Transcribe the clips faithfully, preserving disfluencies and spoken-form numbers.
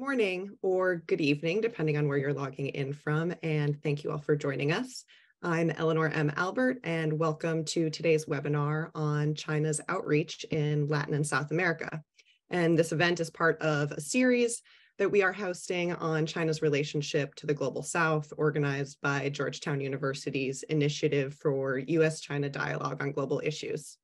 morning or good evening, depending on where you're logging in from, and thank you all for joining us. I'm Eleanor M. Albert, and welcome to today's webinar on China's outreach in Latin and South America. And this event is part of a series that we are hosting on China's relationship to the Global South, organized by Georgetown University's Initiative for U S-China Dialogue on Global Issues.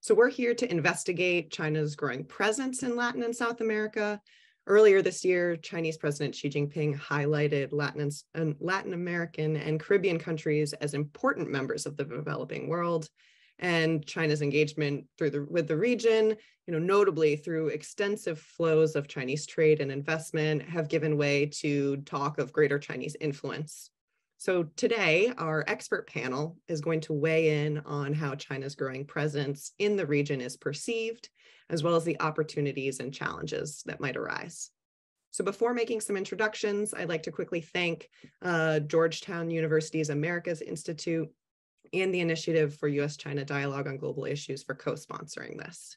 So we're here to investigate China's growing presence in Latin and South America. Earlier this year, Chinese President Xi Jinping highlighted Latin, and Latin American and Caribbean countries as important members of the developing world, and China's engagement through the, with the region, you know, notably through extensive flows of Chinese trade and investment, have given way to talk of greater Chinese influence. So today, our expert panel is going to weigh in on how China's growing presence in the region is perceived, as well as the opportunities and challenges that might arise. So before making some introductions, I'd like to quickly thank uh, Georgetown University's Americas Institute and the Initiative for U S-China Dialogue on Global Issues for co-sponsoring this.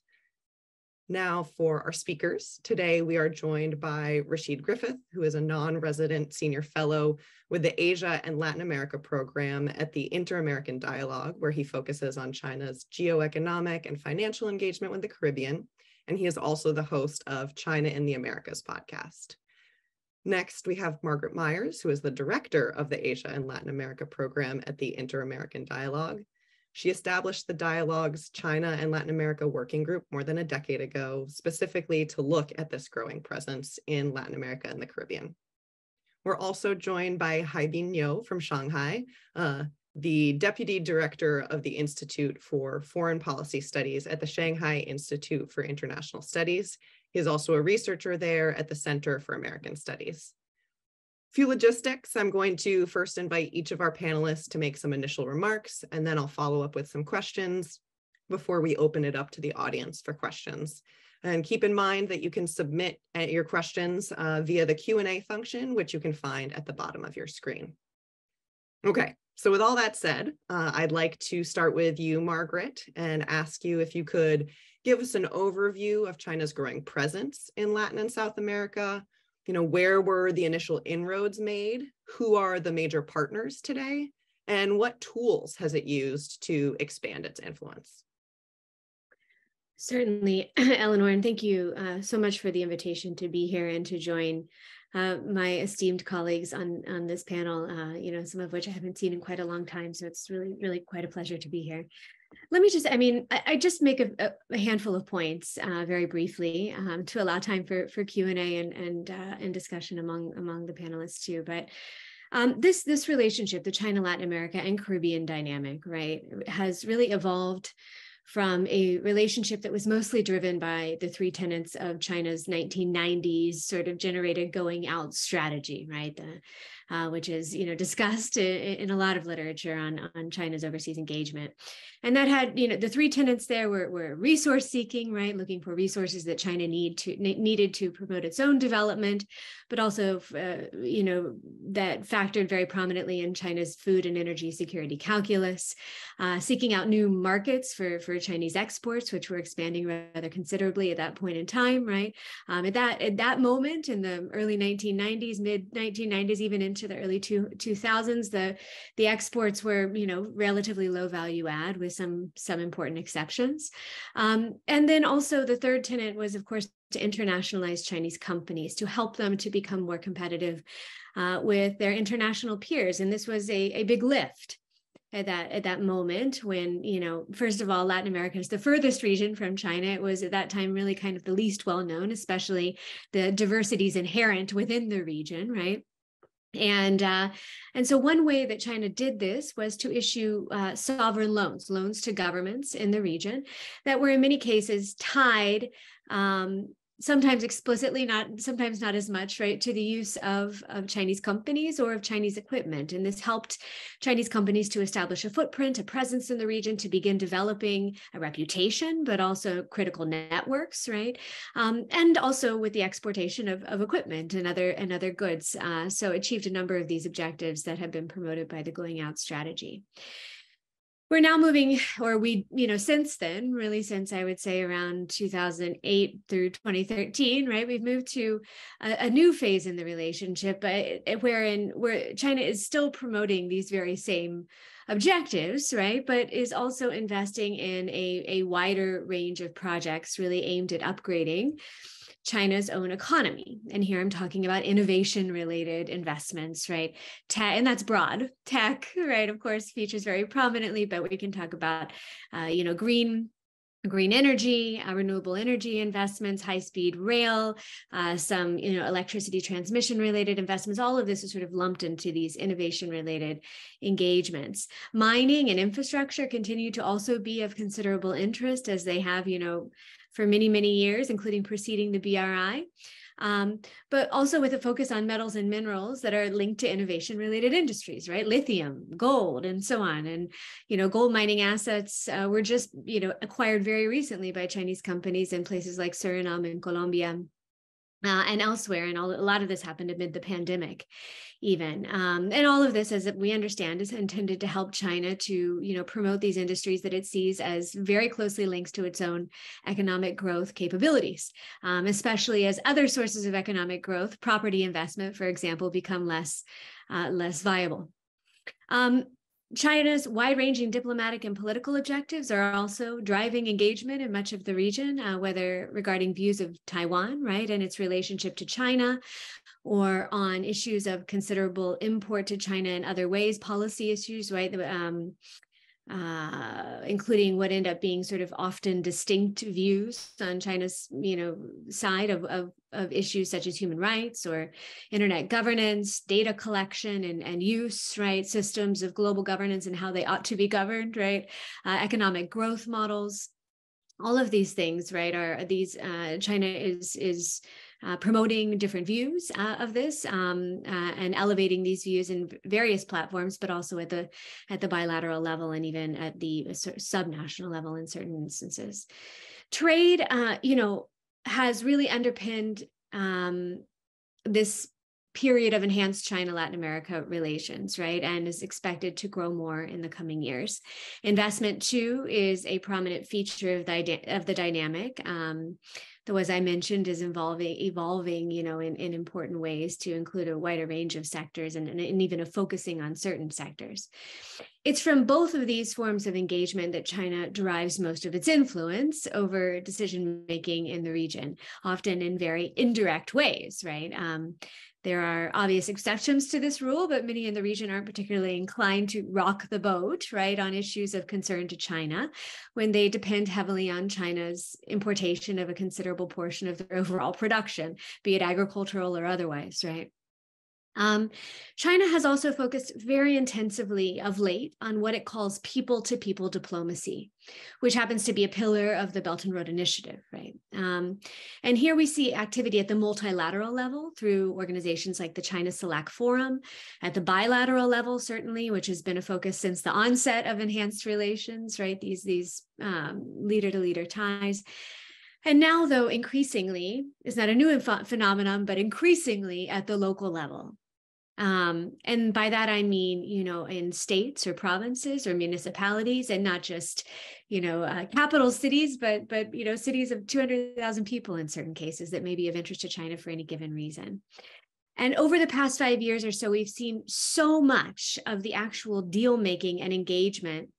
Now for our speakers. Today, we are joined by Rasheed Griffith, who is a non-resident senior fellow with the Asia and Latin America program at the Inter-American Dialogue, where he focuses on China's geoeconomic and financial engagement with the Caribbean. And he is also the host of China in the Americas podcast. Next, we have Margaret Myers, who is the director of the Asia and Latin America program at the Inter-American Dialogue. She established the Dialogue's China and Latin America Working Group more than a decade ago, specifically to look at this growing presence in Latin America and the Caribbean. We're also joined by Haibin Niu from Shanghai, uh, the Deputy Director of the Institute for Foreign Policy Studies at the Shanghai Institute for International Studies. He is also a researcher there at the Center for American Studies. Few logistics. I'm going to first invite each of our panelists to make some initial remarks, and then I'll follow up with some questions before we open it up to the audience for questions. And keep in mind that you can submit your questions uh, via the Q and A function, which you can find at the bottom of your screen. Okay, so with all that said, uh, I'd like to start with you, Margaret, and ask you if you could give us an overview of China's growing presence in Latin and South America. You know, where were the initial inroads made? Who are the major partners today? And what tools has it used to expand its influence? Certainly, Eleanor, and thank you uh, so much for the invitation to be here and to join uh, my esteemed colleagues on, on this panel, uh, you know, some of which I haven't seen in quite a long time. So it's really, really quite a pleasure to be here. Let me just, I mean, I, I just make a, a handful of points uh, very briefly um, to allow time for, for Q and A and, and, uh, and discussion among, among the panelists too. But um, this, this relationship, the China, Latin America and Caribbean dynamic, right, has really evolved from a relationship that was mostly driven by the three tenets of China's nineteen nineties sort of generated going out strategy, right? The, uh, which is, you know, discussed in, in a lot of literature on, on China's overseas engagement. And that had, you know, the three tenets there were, were resource seeking, right? Looking for resources that China need to, needed to promote its own development, but also, uh, you know, that factored very prominently in China's food and energy security calculus, uh, seeking out new markets for, for Chinese exports, which were expanding rather considerably at that point in time, right? Um, at that at that moment in the early nineteen nineties, mid nineteen nineties, even into the early two thousands, the the exports were, you know, relatively low value add with some some important exceptions. Um, and then also the third tenet was, of course, to internationalize Chinese companies, to help them to become more competitive uh, with their international peers. And this was a, a big lift at that at that moment when, you know, first of all, Latin America is the furthest region from China. It was at that time really kind of the least well-known, especially the diversities inherent within the region, right? And uh, and so one way that China did this was to issue uh, sovereign loans, loans to governments in the region that were in many cases tied um, sometimes explicitly, not sometimes not as much, right, to the use of, of Chinese companies or of Chinese equipment. And this helped Chinese companies to establish a footprint, a presence in the region, to begin developing a reputation, but also critical networks, right? Um, and also with the exportation of, of equipment and other, and other goods. Uh, so achieved a number of these objectives that have been promoted by the going out strategy. We're now moving, or we, you know, since then, really since I would say around two thousand eight through twenty thirteen, right, we've moved to a, a new phase in the relationship, but wherein where China is still promoting these very same objectives, right, but is also investing in a, a wider range of projects really aimed at upgrading China's own economy. And here I'm talking about innovation related investments, right? Tech, and that's broad. Tech, right, of course, features very prominently, but we can talk about, uh, you know, green green energy, uh, renewable energy investments, high-speed rail, uh, some, you know, electricity transmission related investments. All of this is sort of lumped into these innovation related engagements. Mining and infrastructure continue to also be of considerable interest, as they have, you know, for many, many years, including preceding the B R I, um, but also with a focus on metals and minerals that are linked to innovation-related industries, right? Lithium, gold, and so on. And, you know, gold mining assets uh, were just, you know, acquired very recently by Chinese companies in places like Suriname and Colombia. Uh, and elsewhere, and all, a lot of this happened amid the pandemic, even. Um, and all of this, as we understand, is intended to help China to, you know, promote these industries that it sees as very closely linked to its own economic growth capabilities, um, especially as other sources of economic growth, property investment, for example, become less, uh, less viable. Um, China's wide-ranging diplomatic and political objectives are also driving engagement in much of the region, uh, whether regarding views of Taiwan, right, and its relationship to China, or on issues of considerable import to China in other ways, policy issues, right, um, uh, including what end up being sort of often distinct views on China's, you know, side of, of, of issues such as human rights or internet governance, data collection and, and use, right, systems of global governance and how they ought to be governed, right, uh, economic growth models, all of these things, right, are these, uh, China is, is, Uh, promoting different views uh, of this um, uh, and elevating these views in various platforms, but also at the at the bilateral level and even at the subnational level in certain instances. Trade, uh, you know, has really underpinned um, this period of enhanced China-Latin America relations, right, and is expected to grow more in the coming years. Investment, too, is a prominent feature of the, of the dynamic, um, though, as I mentioned, is involving, evolving, you know, in, in important ways to include a wider range of sectors and, and, and even a focusing on certain sectors. It's from both of these forms of engagement that China derives most of its influence over decision-making in the region, often in very indirect ways, right? Um, There are obvious exceptions to this rule, but many in the region aren't particularly inclined to rock the boat, right, on issues of concern to China when they depend heavily on China's importation of a considerable portion of their overall production, be it agricultural or otherwise, right? Um, China has also focused very intensively of late on what it calls people-to-people diplomacy, which happens to be a pillar of the Belt and Road Initiative, right? Um, and here we see activity at the multilateral level through organizations like the China-CELAC Forum, at the bilateral level, certainly, which has been a focus since the onset of enhanced relations, right? These, these um, leader-to-leader ties. And now, though, increasingly, it's not a new phenomenon, but increasingly at the local level. Um, and by that, I mean, you know, in states or provinces or municipalities, and not just, you know, uh, capital cities, but, but, you know, cities of two hundred thousand people in certain cases that may be of interest to China for any given reason. And over the past five years or so, we've seen so much of the actual deal making and engagement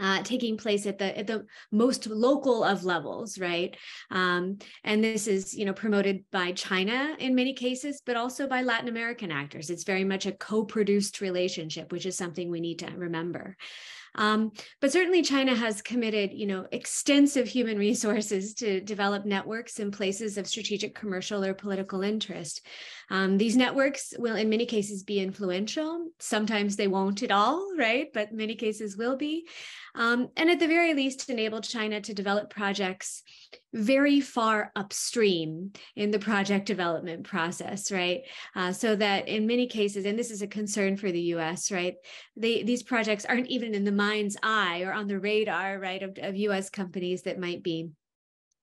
Uh, taking place at the at the most local of levels, right? Um, and this is, you know, promoted by China in many cases, but also by Latin American actors. It's very much a co-produced relationship, which is something we need to remember. Um, but certainly China has committed, you know, extensive human resources to develop networks in places of strategic, commercial, or political interest. Um, these networks will in many cases be influential. Sometimes they won't at all, right? But many cases will be. Um, and at the very least, enable China to develop projects very far upstream in the project development process, right? Uh, so that in many cases, and this is a concern for the U S, right? They, these projects aren't even in the mind's eye or on the radar, right, of, of U S companies that might be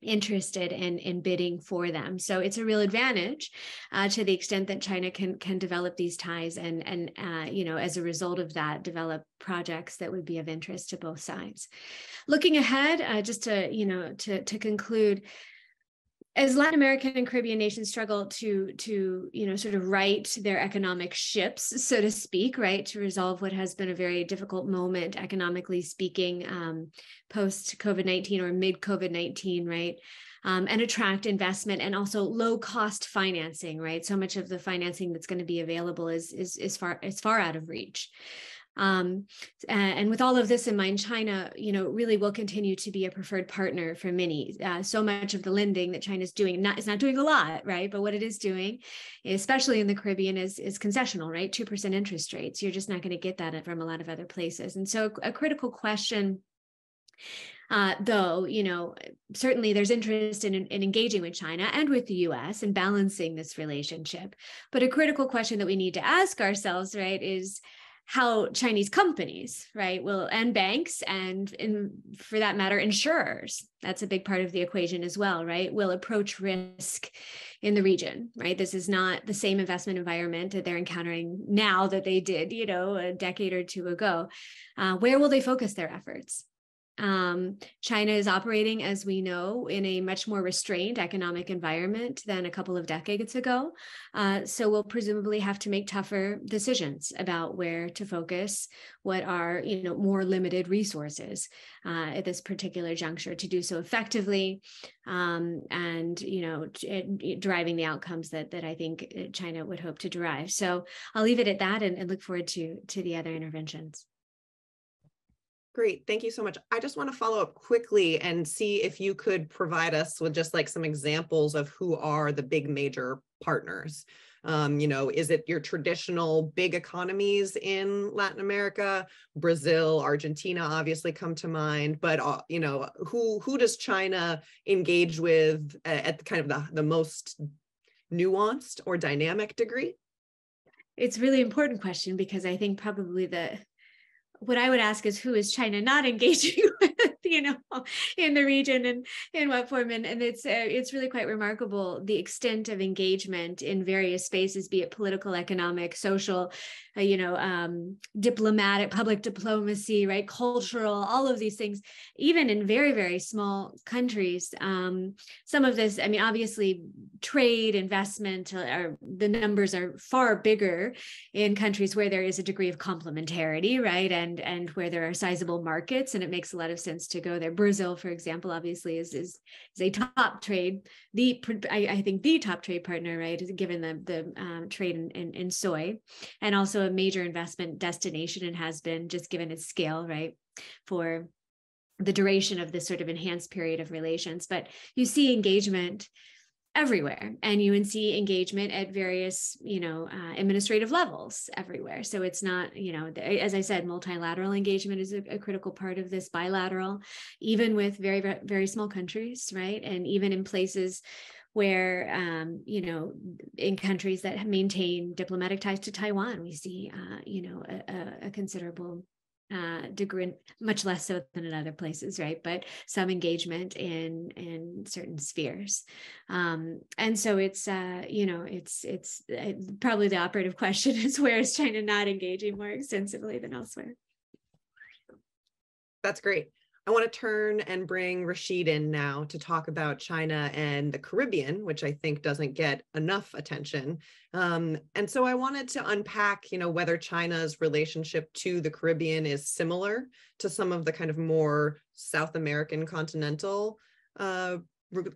interested in, in bidding for them. So it's a real advantage uh, to the extent that China can can develop these ties and, and uh, you know, as a result of that, develop projects that would be of interest to both sides. Looking ahead, uh, just to, you know, to, to conclude, as Latin American and Caribbean nations struggle to, to, you know, sort of right their economic ships, so to speak, right, to resolve what has been a very difficult moment, economically speaking, um, post-COVID nineteen or mid-COVID nineteen, right, um, and attract investment and also low-cost financing, right? So much of the financing that's going to be available is, is, is, far, is far out of reach. Um, and with all of this in mind, China, you know, really will continue to be a preferred partner for many. Uh, so much of the lending that China's doing, not, it's not doing a lot, right? But what it is doing, especially in the Caribbean, is, is concessional, right? two percent interest rates. You're just not going to get that from a lot of other places. And so a critical question, Uh, though, you know, certainly there's interest in, in engaging with China and with the U S and balancing this relationship. But a critical question that we need to ask ourselves, right, is how Chinese companies, right, will, and banks, and in, for that matter, insurers, that's a big part of the equation as well, right, will approach risk in the region, right? This is not the same investment environment that they're encountering now that they did, you know, a decade or two ago. Uh, where will they focus their efforts? Um, China is operating, as we know, in a much more restrained economic environment than a couple of decades ago. Uh, so we'll presumably have to make tougher decisions about where to focus what are, you know, more limited resources uh, at this particular juncture to do so effectively um, and, you know, driving the outcomes that that I think China would hope to derive. So I'll leave it at that and, and look forward to, to the other interventions. Great, thank you so much. I just want to follow up quickly and see if you could provide us with just like some examples of who are the big major partners. Um, you know, is it your traditional big economies in Latin America? Brazil, Argentina obviously come to mind, but uh, you know, who who does China engage with at kind of the, the most nuanced or dynamic degree? It's a really important question because I think probably the what I would ask is who is China not engaging with, you know, in the region and in what form. And, and it's uh, it's really quite remarkable, the extent of engagement in various spaces, be it political, economic, social, uh, you know, um, diplomatic, public diplomacy, right, cultural, all of these things, even in very, very small countries. Um, some of this, I mean, obviously, trade, investment, are, the numbers are far bigger in countries where there is a degree of complementarity, right, and And, and where there are sizable markets, and it makes a lot of sense to go there. Brazil, for example, obviously is is, is a top trade, the I, I think the top trade partner, right, given the the um, trade in, in, in soy, and also a major investment destination, and has been just given its scale, right, for the duration of this sort of enhanced period of relations. But you see engagement everywhere, and you see engagement at various, you know, uh, administrative levels everywhere. So it's not, you know, as I said, multilateral engagement is a, a critical part of this, bilateral, even with very, very small countries, right? And even in places where, um, you know, in countries that maintain diplomatic ties to Taiwan, we see, uh, you know, a, a considerable Uh, degree, much less so than in other places, right? But some engagement in in certain spheres, um, and so it's uh, you know it's it's uh, probably the operative question is where is China not engaging more extensively than elsewhere? That's great. I want to turn and bring Rasheed in now to talk about China and the Caribbean, which I think doesn't get enough attention. Um, and so I wanted to unpack, you know, whether China's relationship to the Caribbean is similar to some of the kind of more South American continental uh,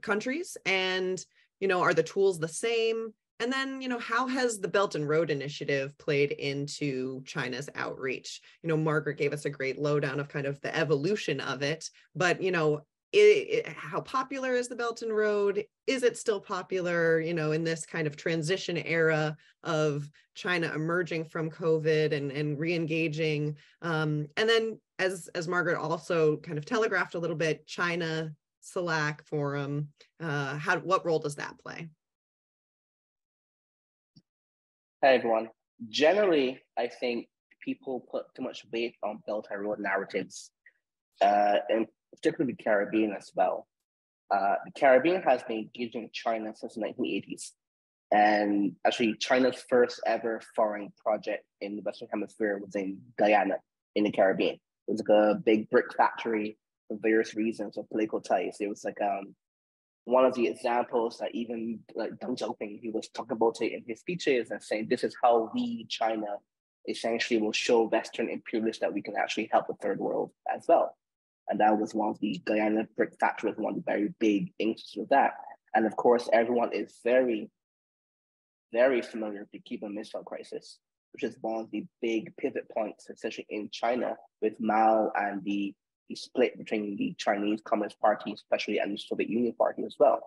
countries, and, you know, are the tools the same? And then, you know, how has the Belt and Road Initiative played into China's outreach? You know, Margaret gave us a great lowdown of kind of the evolution of it, but, you know, it, it, how popular is the Belt and Road? Is it still popular, you know, in this kind of transition era of China emerging from COVID and, and re-engaging? Um, and then, as, as Margaret also kind of telegraphed a little bit, China-C E L A C Forum, uh, how, what role does that play? Hi, everyone. Generally, I think people put too much weight on Belt and Road narratives, uh, and particularly the Caribbean as well. uh, the Caribbean has been engaging with China since the nineteen eighties. And actually, China's first ever foreign project in the Western Hemisphere was in Guyana, in the Caribbean. It was like a big brick factory for various reasons of political ties. It was like um, one of the examples that even like Deng Xiaoping, he was talking about it in his speeches and saying, this is how we, China, essentially will show Western imperialists that we can actually help the third world as well. And that was one of the Guyana brick factories, one of the very big instances of that. And of course, everyone is very, very familiar with the Cuban Missile Crisis, which is one of the big pivot points, especially in China, with Mao and the, the split between the Chinese Communist Party, especially, and the Soviet Union Party as well.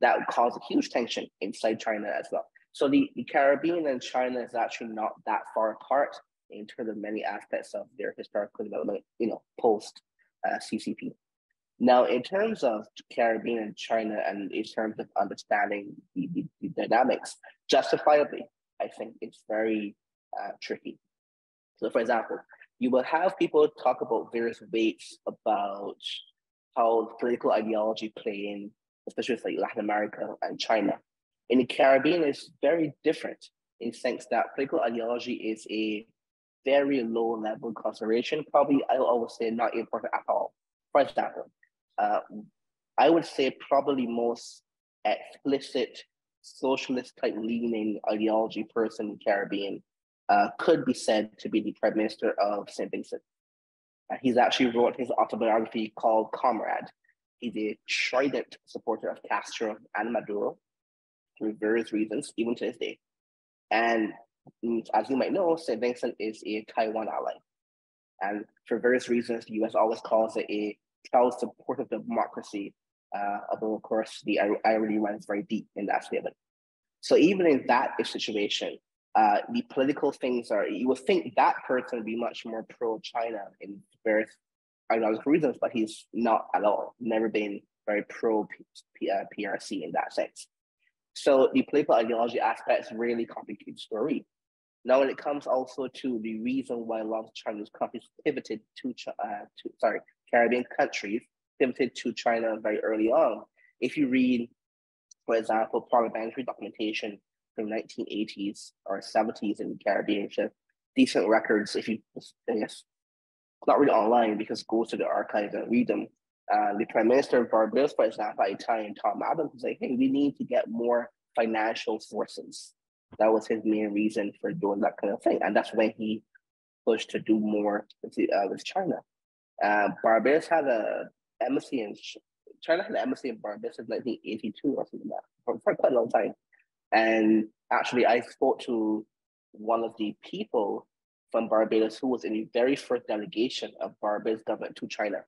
That caused a huge tension inside China as well. So the, the Caribbean and China is actually not that far apart in terms of many aspects of their historical development, you know, post uh, C C P. Now, in terms of Caribbean and China, and in terms of understanding the, the, the dynamics, justifiably, I think it's very uh, tricky. So, for example, you will have people talk about various weights about how political ideology play in, especially with like Latin America and China. In the Caribbean, it's very different in the sense that political ideology is a very low-level consideration. Probably, I will always say, not important at all. For example. Uh, I would say probably most explicit socialist type leaning ideology person in the Caribbean uh, could be said to be the Prime Minister of Saint Vincent. Uh, he's actually wrote his autobiography called Comrade. He's a strident supporter of Castro and Maduro through various reasons, even to this day. And as you might know, Saint Vincent is a Taiwan ally. And for various reasons, the U S always calls it a proud support of democracy, uh, although of course the irony runs very deep in that statement. So even in that situation, uh, the political things are, you would think that person would be much more pro-China in various ideological reasons, but he's not at all, never been very pro-P R C in that sense. So the political ideology aspects really complicate the story. Now, when it comes also to the reason why a lot of Chinese companies pivoted to, uh, to sorry, Caribbean countries pivoted to China very early on. If you read, for example, parliamentary documentation from nineteen eighties or seventies in the Caribbean, which have decent records, if you, I guess, not really online because go to the archives and read them. Uh, the Prime Minister of Barbados, for example, Italian Tom Adams, was like, hey, we need to get more financial sources. That was his main reason for doing that kind of thing. And that's when he pushed to do more with, the, uh, with China. Uh, Barbados had a embassy in, China had an embassy in Barbados in nineteen eighty-two or something like that, for, for quite a long time. And actually I spoke to one of the people from Barbados who was in the very first delegation of Barbados government to China.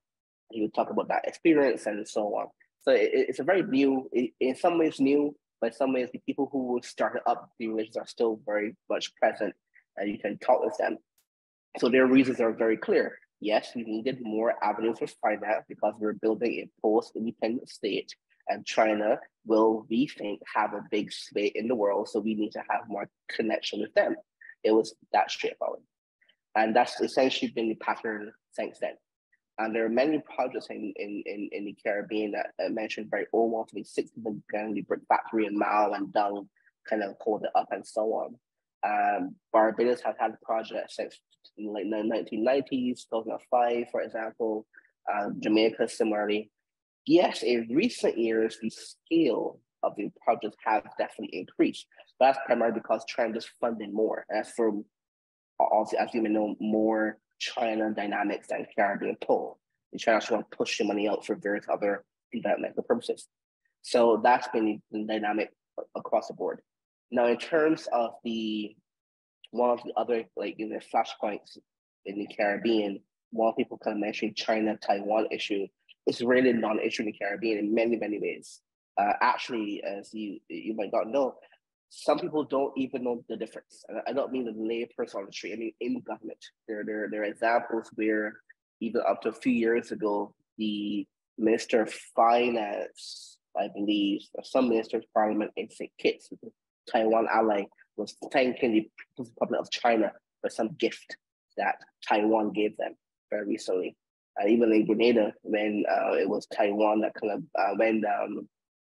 He would talk about that experience and so on. So it, it's a very new, it, in some ways new, but in some ways, the people who started up the relations are still very much present, and you can talk with them. So their reasons are very clear. Yes, we needed more avenues for finance because we're building a post-independent state, and China will, we think, have a big sway in the world, so we need to have more connection with them. It was that straightforward. And that's essentially been the pattern since then. And there are many projects in, in, in, in the Caribbean that I mentioned very old ones, the sixties, the brick factory and Mao and Deng kind of called it up and so on. Um, Barbados have had projects since like nineteen nineties, two thousand five, for example, um, Jamaica similarly. Yes, in recent years, the scale of the projects have definitely increased. But that's primarily because China is funding more. As for, also, as you may know, more China dynamics and Caribbean pull. And China actually want to push the money out for various other developmental purposes. So that's been the dynamic across the board. Now, in terms of the one of the other like in the flashpoints in the Caribbean, while people kind of mention China-Taiwan issue, it's really non-issue in the Caribbean in many, many ways. Uh, actually, as you you might not know, some people don't even know the difference. I don't mean the lay person on the street, I mean in government. There, there, there are examples where even up to a few years ago, the Minister of Finance, I believe, or some Minister of Parliament in Saint Kitts, Taiwan ally, was thanking the People's Republic of China for some gift that Taiwan gave them very recently. uh, even in Grenada when uh, it was Taiwan that kind of uh, when um,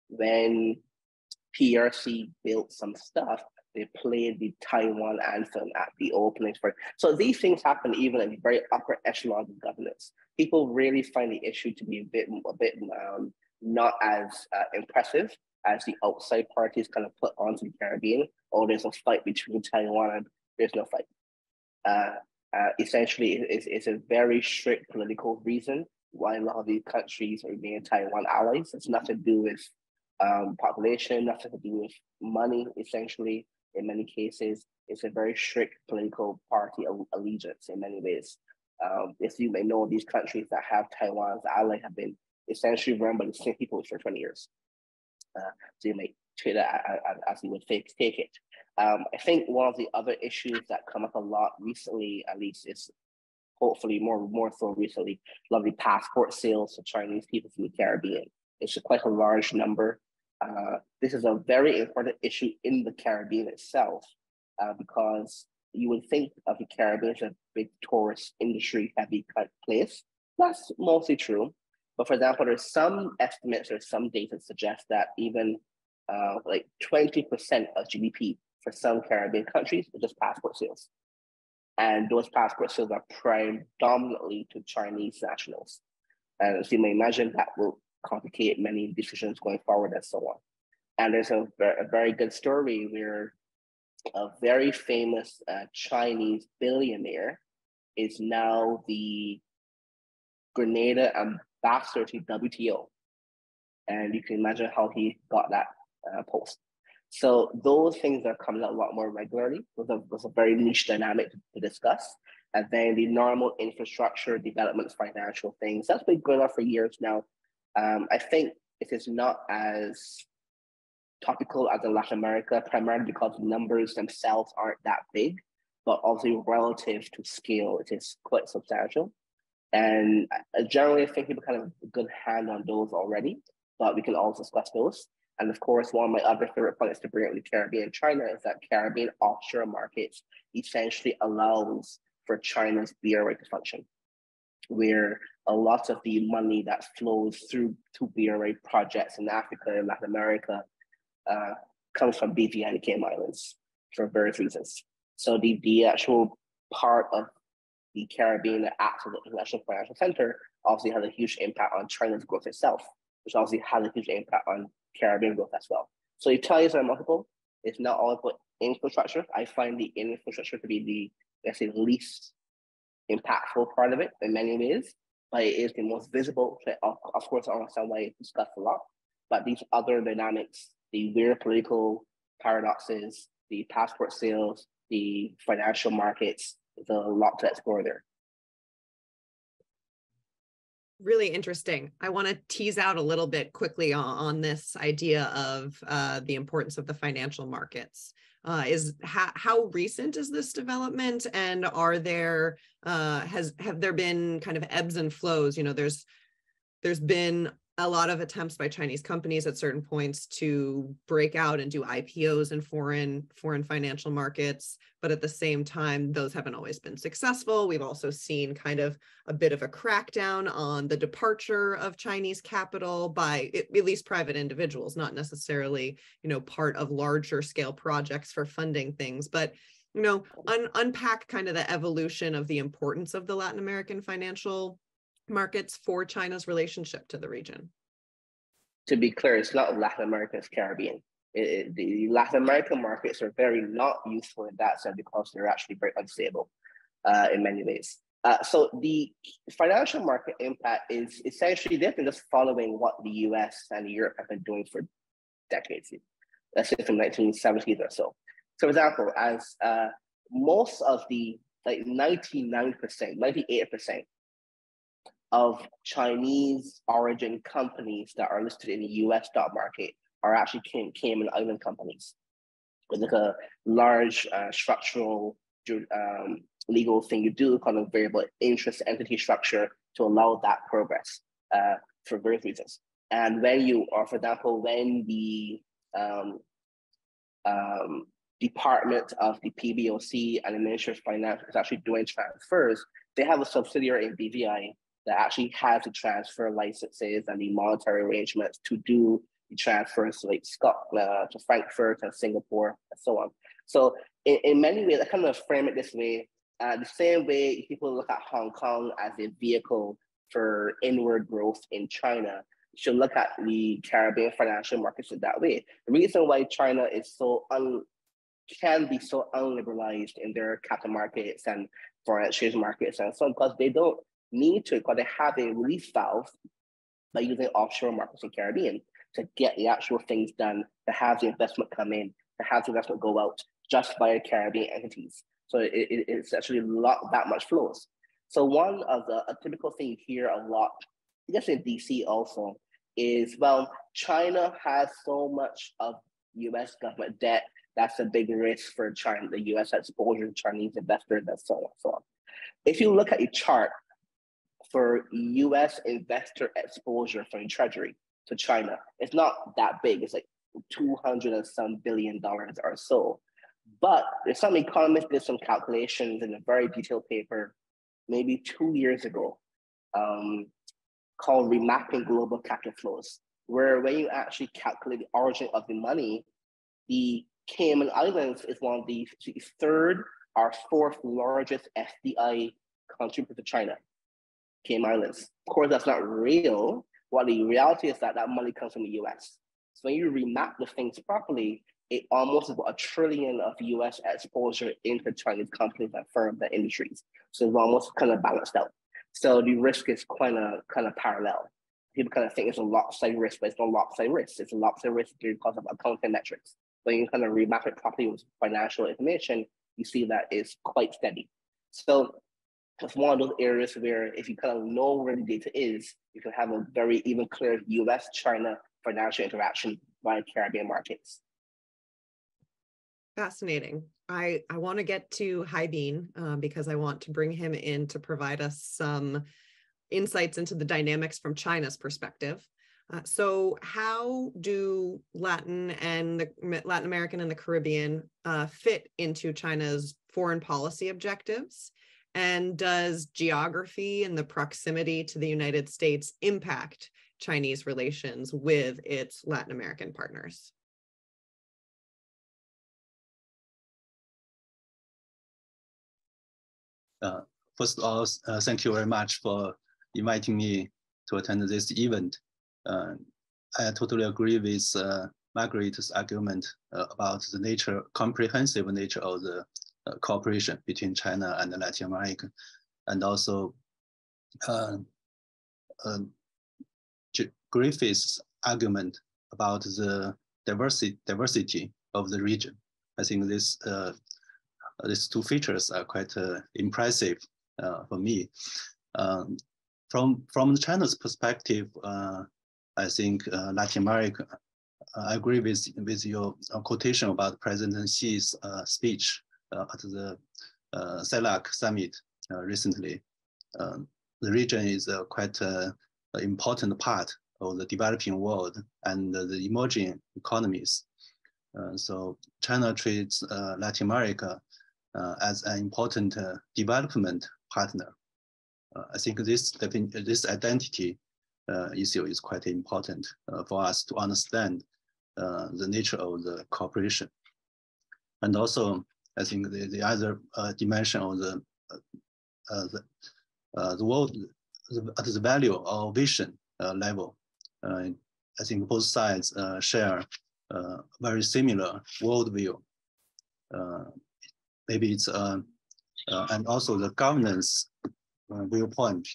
when P R C built some stuff, they played the Taiwan anthem at the opening for it. So these things happen even at the very upper echelon of governance. People really find the issue to be a bit a bit um, not as uh, impressive as the outside parties kind of put onto the Caribbean. Oh, there's a fight between Taiwan and there's no fight. Uh, uh, essentially, it's, it's a very strict political reason why a lot of these countries remain Taiwan allies. It's nothing to do with um, population, nothing to do with money, essentially. In many cases, it's a very strict political party allegiance in many ways. Um, as you may know, these countries that have Taiwan as allies have been essentially run by the same people for twenty years. Uh, so you may treat that as you would take it. Um, I think one of the other issues that come up a lot recently, at least is hopefully more, more so recently, lovely passport sales to Chinese people from the Caribbean. It's quite a large number. Uh, this is a very important issue in the Caribbean itself, uh, because you would think of the Caribbean as a big tourist industry heavy place. That's mostly true. But for example, there's some estimates or some data suggest that even uh, like twenty percent of G D P for some Caribbean countries is just passport sales. And those passport sales are predominantly to Chinese nationals. And as you may imagine, that will complicate many decisions going forward and so on. And there's a, a very good story where a very famous uh, Chinese billionaire is now the Grenada ambassador to W T O. And you can imagine how he got that uh, post. So those things are coming up a lot more regularly. It was a, was a very niche dynamic to, to discuss. And then the normal infrastructure, development, financial things, that's been going on for years now. Um, I think it is not as topical as in Latin America, primarily because the numbers themselves aren't that big, but obviously relative to scale, it is quite substantial. And generally, I think people kind of have a good hand on those already, but we can also discuss those. And of course, one of my other favorite points to bring up with Caribbean and China is that Caribbean offshore markets essentially allows for China's beer right to function, where a lot of the money that flows through to B R A projects in Africa and Latin America uh, comes from B V I and the Cayman Islands for various reasons. So the, the actual part of the Caribbean that acts as an international financial center obviously has a huge impact on China's growth itself, which obviously has a huge impact on Caribbean growth as well. So you tell you something multiple, it's not all about infrastructure. I find the infrastructure to be the, let's say, least impactful part of it in many ways, but it is the most visible. Of, of course, on some way it's discussed a lot, but these other dynamics, the weird political paradoxes, the passport sales, the financial markets, there's a lot to explore there. Really interesting. I want to tease out a little bit quickly on, on this idea of uh, the importance of the financial markets. Uh, is how, how recent is this development, and are there uh, has have there been kind of ebbs and flows? You know, there's there's been a lot of attempts by Chinese companies at certain points to break out and do I P Os in foreign foreign financial markets, but at the same time, those haven't always been successful. We've also seen kind of a bit of a crackdown on the departure of Chinese capital by at least private individuals, not necessarily, you know, part of larger scale projects for funding things, but you know, un unpack kind of the evolution of the importance of the Latin American financial markets for China's relationship to the region. To be clear, it's not Latin America, it's Caribbean. It, it, the Latin American markets are very not useful in that sense because they're actually very unstable uh, in many ways. Uh, so the financial market impact is essentially, they've been just following what the U S and Europe have been doing for decades, let's say from nineteen seventies or so. So for example, as uh, most of the, like ninety-nine percent, ninety-eight percent of Chinese origin companies that are listed in the U S stock market are actually Cayman Island companies with like a large uh, structural um, legal thing you do kind of variable interest entity structure to allow that progress uh, for various reasons. And when you, or for example, when the um, um, Department of the P B O C and the Ministry of Finance is actually doing transfers, they have a subsidiary in B V I that actually have the transfer licenses and the monetary arrangements to do the transfers to like Scotland, to Frankfurt, and Singapore, and so on. So in, in many ways, I kind of frame it this way, uh, the same way people look at Hong Kong as a vehicle for inward growth in China, you should look at the Caribbean financial markets in that way. The reason why China is so un can be so unliberalized in their capital markets and foreign exchange markets and so on, because they don't need to, because they have a relief valve by using offshore markets in the Caribbean to get the actual things done, to have the investment come in, to have the investment go out just via Caribbean entities. So it, it, it's actually not that much flows. So one of the a typical thing you hear a lot, I guess in D C also, is, well, China has so much of U S government debt, that's a big risk for China, the U S exposure to Chinese investors, and so on and so on. If you look at a chart for U S investor exposure from Treasury to China, it's not that big. It's like two hundred and some billion dollars or so. But there's some economists did some calculations in a very detailed paper, maybe two years ago, um, called Remapping Global Capital Flows, where when you actually calculate the origin of the money, the Cayman Islands is one of the third or fourth largest F D I contributor to China, Cayman Islands. Of course, that's not real. Well, the reality is that that money comes from the U S. So when you remap the things properly, it almost about a trillion of U S exposure into Chinese companies and firms and industries. So it's almost kind of balanced out. So the risk is kind of kind of parallel. People kind of think it's a lopsided risk, but it's not lopsided risk. It's a lopsided risk because of accounting metrics. When you kind of remap it properly with financial information, you see that it's quite steady. So it's one of those areas where if you kind of know where the data is, you can have a very even clearer U S China financial interaction via Caribbean markets. Fascinating. I, I want to get to Haibin uh, because I want to bring him in to provide us some insights into the dynamics from China's perspective. Uh, so how do Latin and the Latin American and the Caribbean uh, fit into China's foreign policy objectives? And does geography and the proximity to the United States impact Chinese relations with its Latin American partners? Uh, first of all, uh, thank you very much for inviting me to attend this event. Uh, I totally agree with uh, Margaret's argument uh, about the nature, comprehensive nature of the uh, cooperation between China and Latin America, and also uh, uh, Griffith's argument about the diversity diversity of the region. I think this uh, these two features are quite uh, impressive uh, for me. Um, from from China's perspective. Uh, I think uh, Latin America, I agree with, with your quotation about President Xi's uh, speech uh, at the uh, CELAC summit uh, recently. Um, the region is uh, quite an uh, important part of the developing world and uh, the emerging economies. Uh, so China treats uh, Latin America uh, as an important uh, development partner. Uh, I think this, this identity Uh, issue is quite important uh, for us to understand uh, the nature of the cooperation. And also, I think the, the other uh, dimension of the, uh, the, uh, the world, the, the value or vision uh, level, uh, I think both sides uh, share uh, very similar worldview. Uh, maybe it's, uh, uh, and also the governance uh, viewpoint.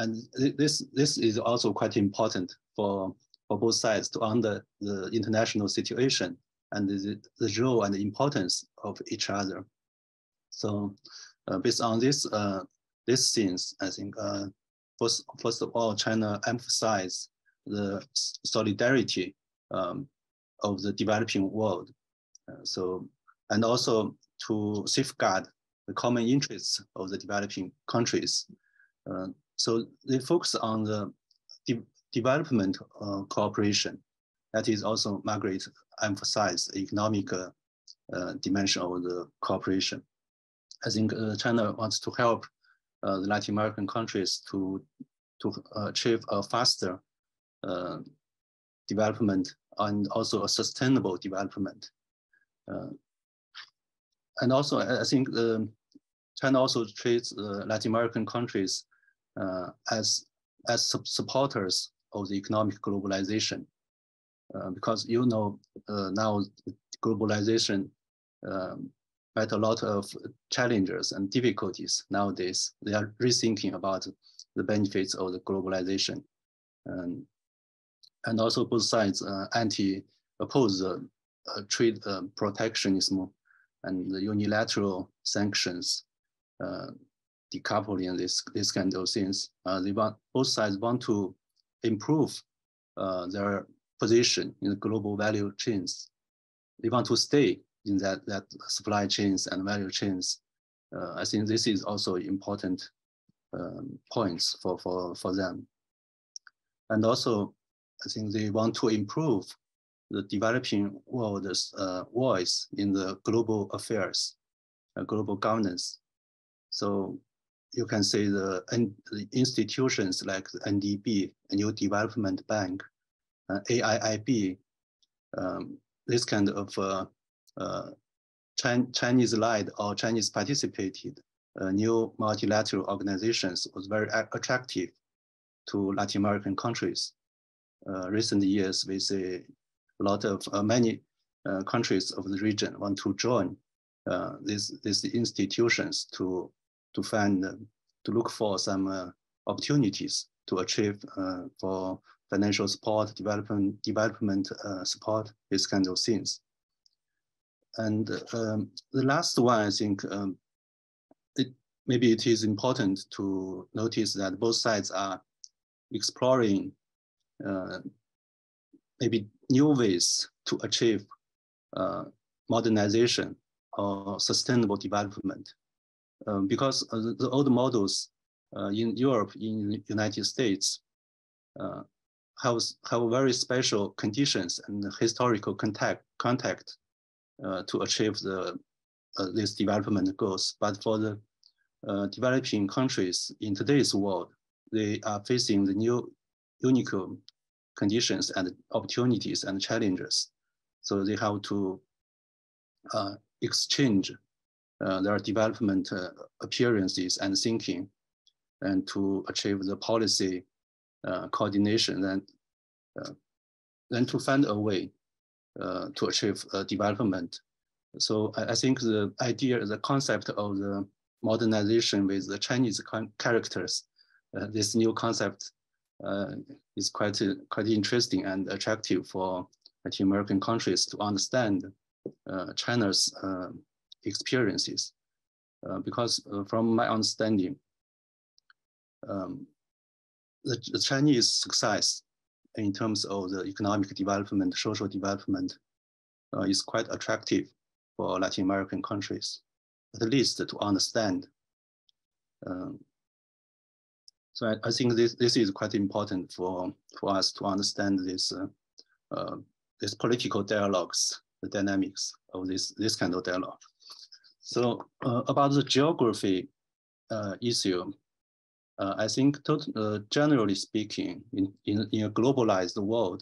And this this is also quite important for for both sides to under the international situation and the, the role and the importance of each other. So uh, based on this uh, these things, I think uh, first first of all, China emphasized the solidarity um, of the developing world. Uh, so and also to safeguard the common interests of the developing countries. Uh, So they focus on the de development uh, cooperation. That is also Margaret emphasized the economic uh, uh, dimension of the cooperation. I think uh, China wants to help uh, the Latin American countries to, to achieve a faster uh, development and also a sustainable development. Uh, and also, I think uh, China also treats uh, Latin American countries uh, as, as supporters of the economic globalization. Uh, because, you know, uh, now globalization um, met a lot of challenges and difficulties nowadays. They are rethinking about the benefits of the globalization. Um, and also both sides uh, anti-oppose uh, uh, trade uh, protectionism and the unilateral sanctions, uh, decoupling, this, this kind of things. Uh, they want, both sides want to improve uh, their position in the global value chains. They want to stay in that, that supply chains and value chains. Uh, I think this is also important um, points for, for, for them. And also, I think they want to improve the developing world's uh, voice in the global affairs, uh, global governance. So you can say the, the institutions like the N D B, the New Development Bank, Uh, A I I B, um, this kind of uh, uh, Chin Chinese-led or Chinese-participated uh, new multilateral organizations was very attractive to Latin American countries. Uh, recent years, we see a lot of uh, many uh, countries of the region want to join uh, these these institutions to to find uh, to look for some uh, opportunities to achieve uh, for. Financial support, development, development uh, support, these kind of things. And um, the last one, I think, um, it, maybe it is important to notice that both sides are exploring uh, maybe new ways to achieve uh, modernization or sustainable development. Um, because the, the old models uh, in Europe, in the United States, uh, Have, have very special conditions and historical contact, contact uh, to achieve the, uh, these development goals. But for the uh, developing countries in today's world, they are facing the new unique conditions and opportunities and challenges. So they have to uh, exchange uh, their development uh, appearances and thinking and to achieve the policy Uh, coordination and uh, then to find a way uh, to achieve uh, development. So I, I think the idea, the concept of the modernization with the Chinese characters, uh, this new concept uh, is quite uh, quite interesting and attractive for Latin American countries to understand uh, China's uh, experiences. Uh, because uh, from my understanding, um, the Chinese success in terms of the economic development, social development uh, is quite attractive for Latin American countries, at least to understand. Um, so I, I think this, this is quite important for, for us to understand this, uh, uh, this political dialogues, the dynamics of this, this kind of dialogue. So uh, about the geography uh, issue, Uh, I think, total, uh, generally speaking, in, in, in a globalized world,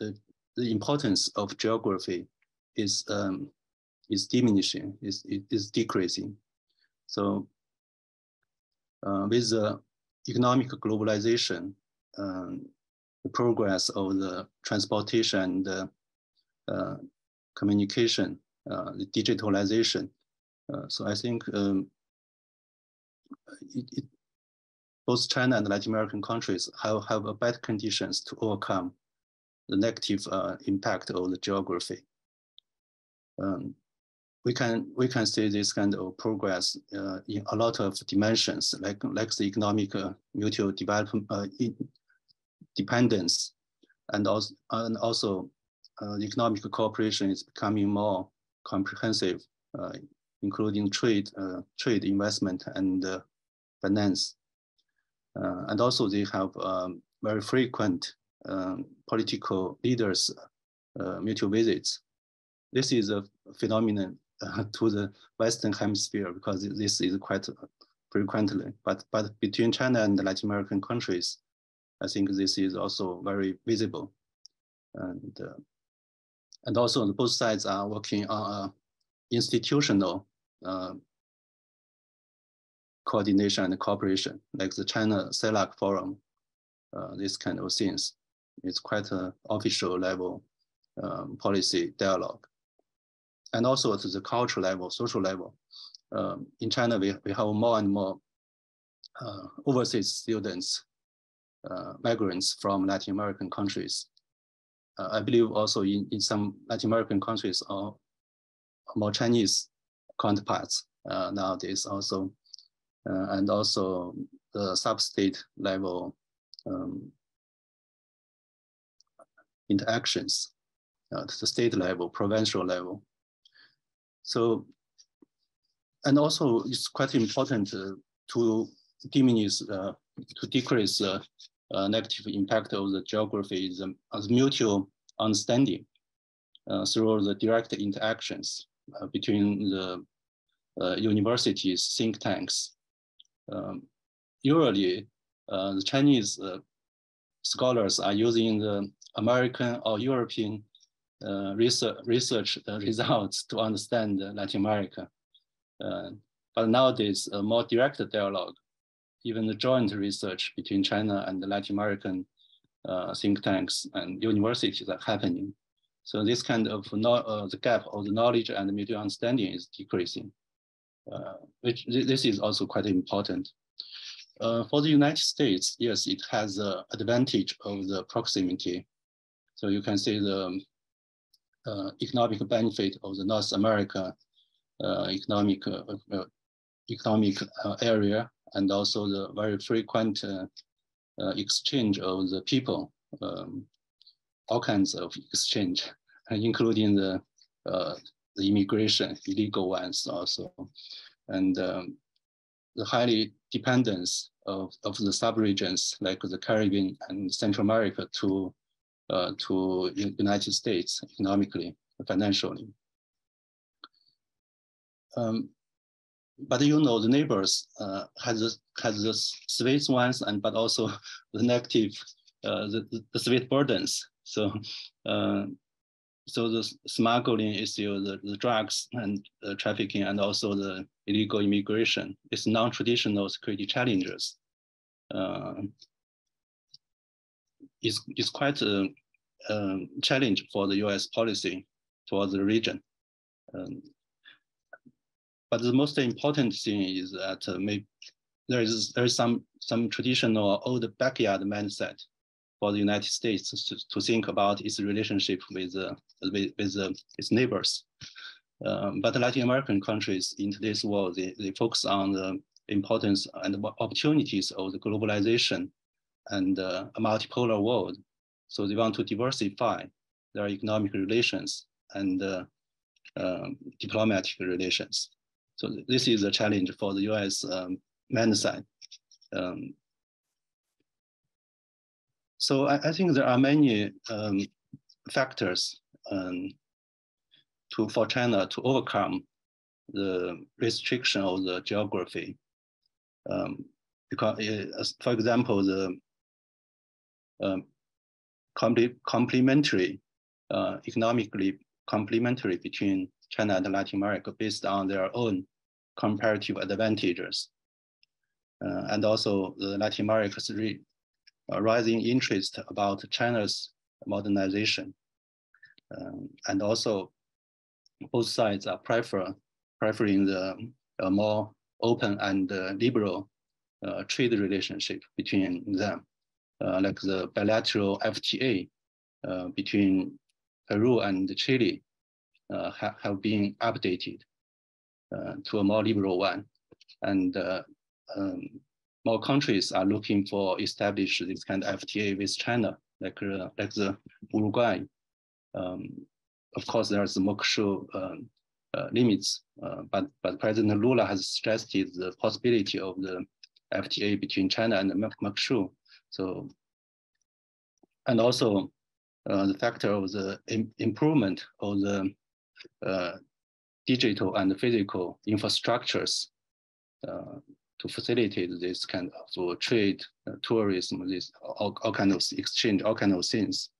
the, the importance of geography is um, is diminishing, is, is decreasing. So uh, with the economic globalization, um, the progress of the transportation and the, uh, communication, uh, the digitalization. Uh, so I think um, it, it both China and Latin American countries have, have a better conditions to overcome the negative uh, impact of the geography. Um, we can we can see this kind of progress uh, in a lot of dimensions, like like the economic uh, mutual development uh, dependence, and also and also uh, economic cooperation is becoming more comprehensive, uh, including trade, uh, trade investment, and uh, finance. Uh, and also they have um, very frequent um, political leaders uh, mutual visits. This is a phenomenon uh, to the Western hemisphere because this is quite frequently, but, but between China and the Latin American countries, I think this is also very visible. And, uh, and also both sides are working on a institutional uh, coordination and cooperation, like the China-CELAC Forum, uh, this kind of things. It's quite an official level um, policy dialogue. And also at the cultural level, social level. Um, in China, we, we have more and more uh, overseas students, uh, migrants from Latin American countries. Uh, I believe also in, in some Latin American countries are more Chinese counterparts uh, nowadays also. Uh, and also the sub-state level um, interactions at the state level, provincial level. So, and also it's quite important uh, to diminish, uh, to decrease the uh, uh, negative impact of the geography is um, as mutual understanding uh, through the direct interactions uh, between the uh, universities, think tanks. Um, usually, uh, the Chinese uh, scholars are using the American or European uh, research, research uh, results to understand Latin America. Uh, but nowadays, a more direct dialogue, even the joint research between China and the Latin American uh, think tanks and universities are happening. So this kind of no, uh, the gap of the knowledge and the mutual understanding is decreasing, uh, which th this is also quite important. Uh, for the United States, yes, it has the advantage of the proximity. So you can see the uh, economic benefit of the North America uh, economic uh, uh, economic uh, area, and also the very frequent uh, uh, exchange of the people, um, all kinds of exchange, including the uh, the immigration, illegal ones also, and um, the highly dependence of of the subregions like the Caribbean and Central America to Uh, to the United States economically, financially. Um, but you know, the neighbors uh, has the, has the sweet ones, and but also the negative, uh, the, the sweet burdens. So, uh, so the smuggling issue, the, the drugs and the trafficking, and also the illegal immigration is non-traditional security challenges. Uh, Is, is quite a, a challenge for the U S policy towards the region. Um, but the most important thing is that uh, maybe there is there is some some traditional old backyard mindset for the United States to, to think about its relationship with uh, with, with uh, its neighbors. Um, but the Latin American countries in today's world, they, they focus on the importance and the opportunities of the globalization and uh, a multipolar world. So they want to diversify their economic relations and uh, um, diplomatic relations. So th this is a challenge for the U S um, side. Um, so I, I think there are many um, factors um, to, for China to overcome the restriction of the geography. Um, because, uh, for example, the Um, complementary, uh, economically complementary between China and Latin America based on their own comparative advantages. Uh, and also the Latin America's re uh, rising interest about China's modernization. Um, and also both sides are prefer preferring the uh, more open and uh, liberal uh, trade relationship between them. Uh, like the bilateral F T A uh, between Peru and Chile uh, ha have been updated uh, to a more liberal one. And uh, um, more countries are looking for establish this kind of F T A with China, like, uh, like the Uruguay. Um, of course, there's the Mercosur um, uh, limits, uh, but, but President Lula has suggested the possibility of the F T A between China and Mercosur. So, and also uh, the factor of the im improvement of the uh, digital and physical infrastructures uh, to facilitate this kind of trade, uh, tourism, this all, all kind of exchange, all kind of things,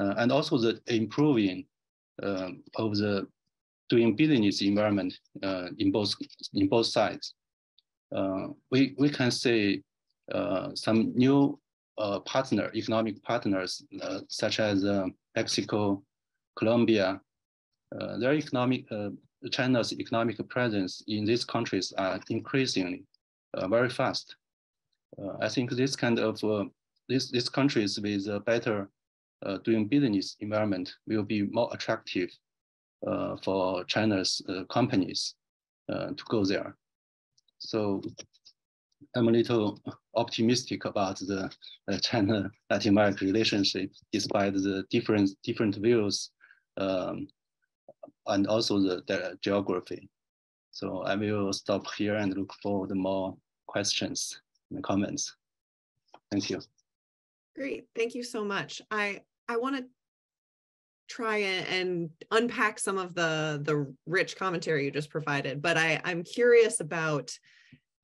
uh, and also the improving um, of the doing business environment uh, in both in both sides. Uh, we we can say uh, some new uh, partner economic partners uh, such as uh, Mexico, Colombia. Uh, their economic uh, China's economic presence in these countries are increasingly uh, very fast. Uh, I think this kind of uh, this these countries with a better uh, doing business environment will be more attractive uh, for China's uh, companies uh, to go there. So I'm a little optimistic about the uh, China-Latin America relationship, despite the different different views. Um, and also the, the geography. So I will stop here and look forward to more questions and comments. Thank you. Great, thank you so much. I, I wanna try and unpack some of the, the rich commentary you just provided, but I, I'm curious about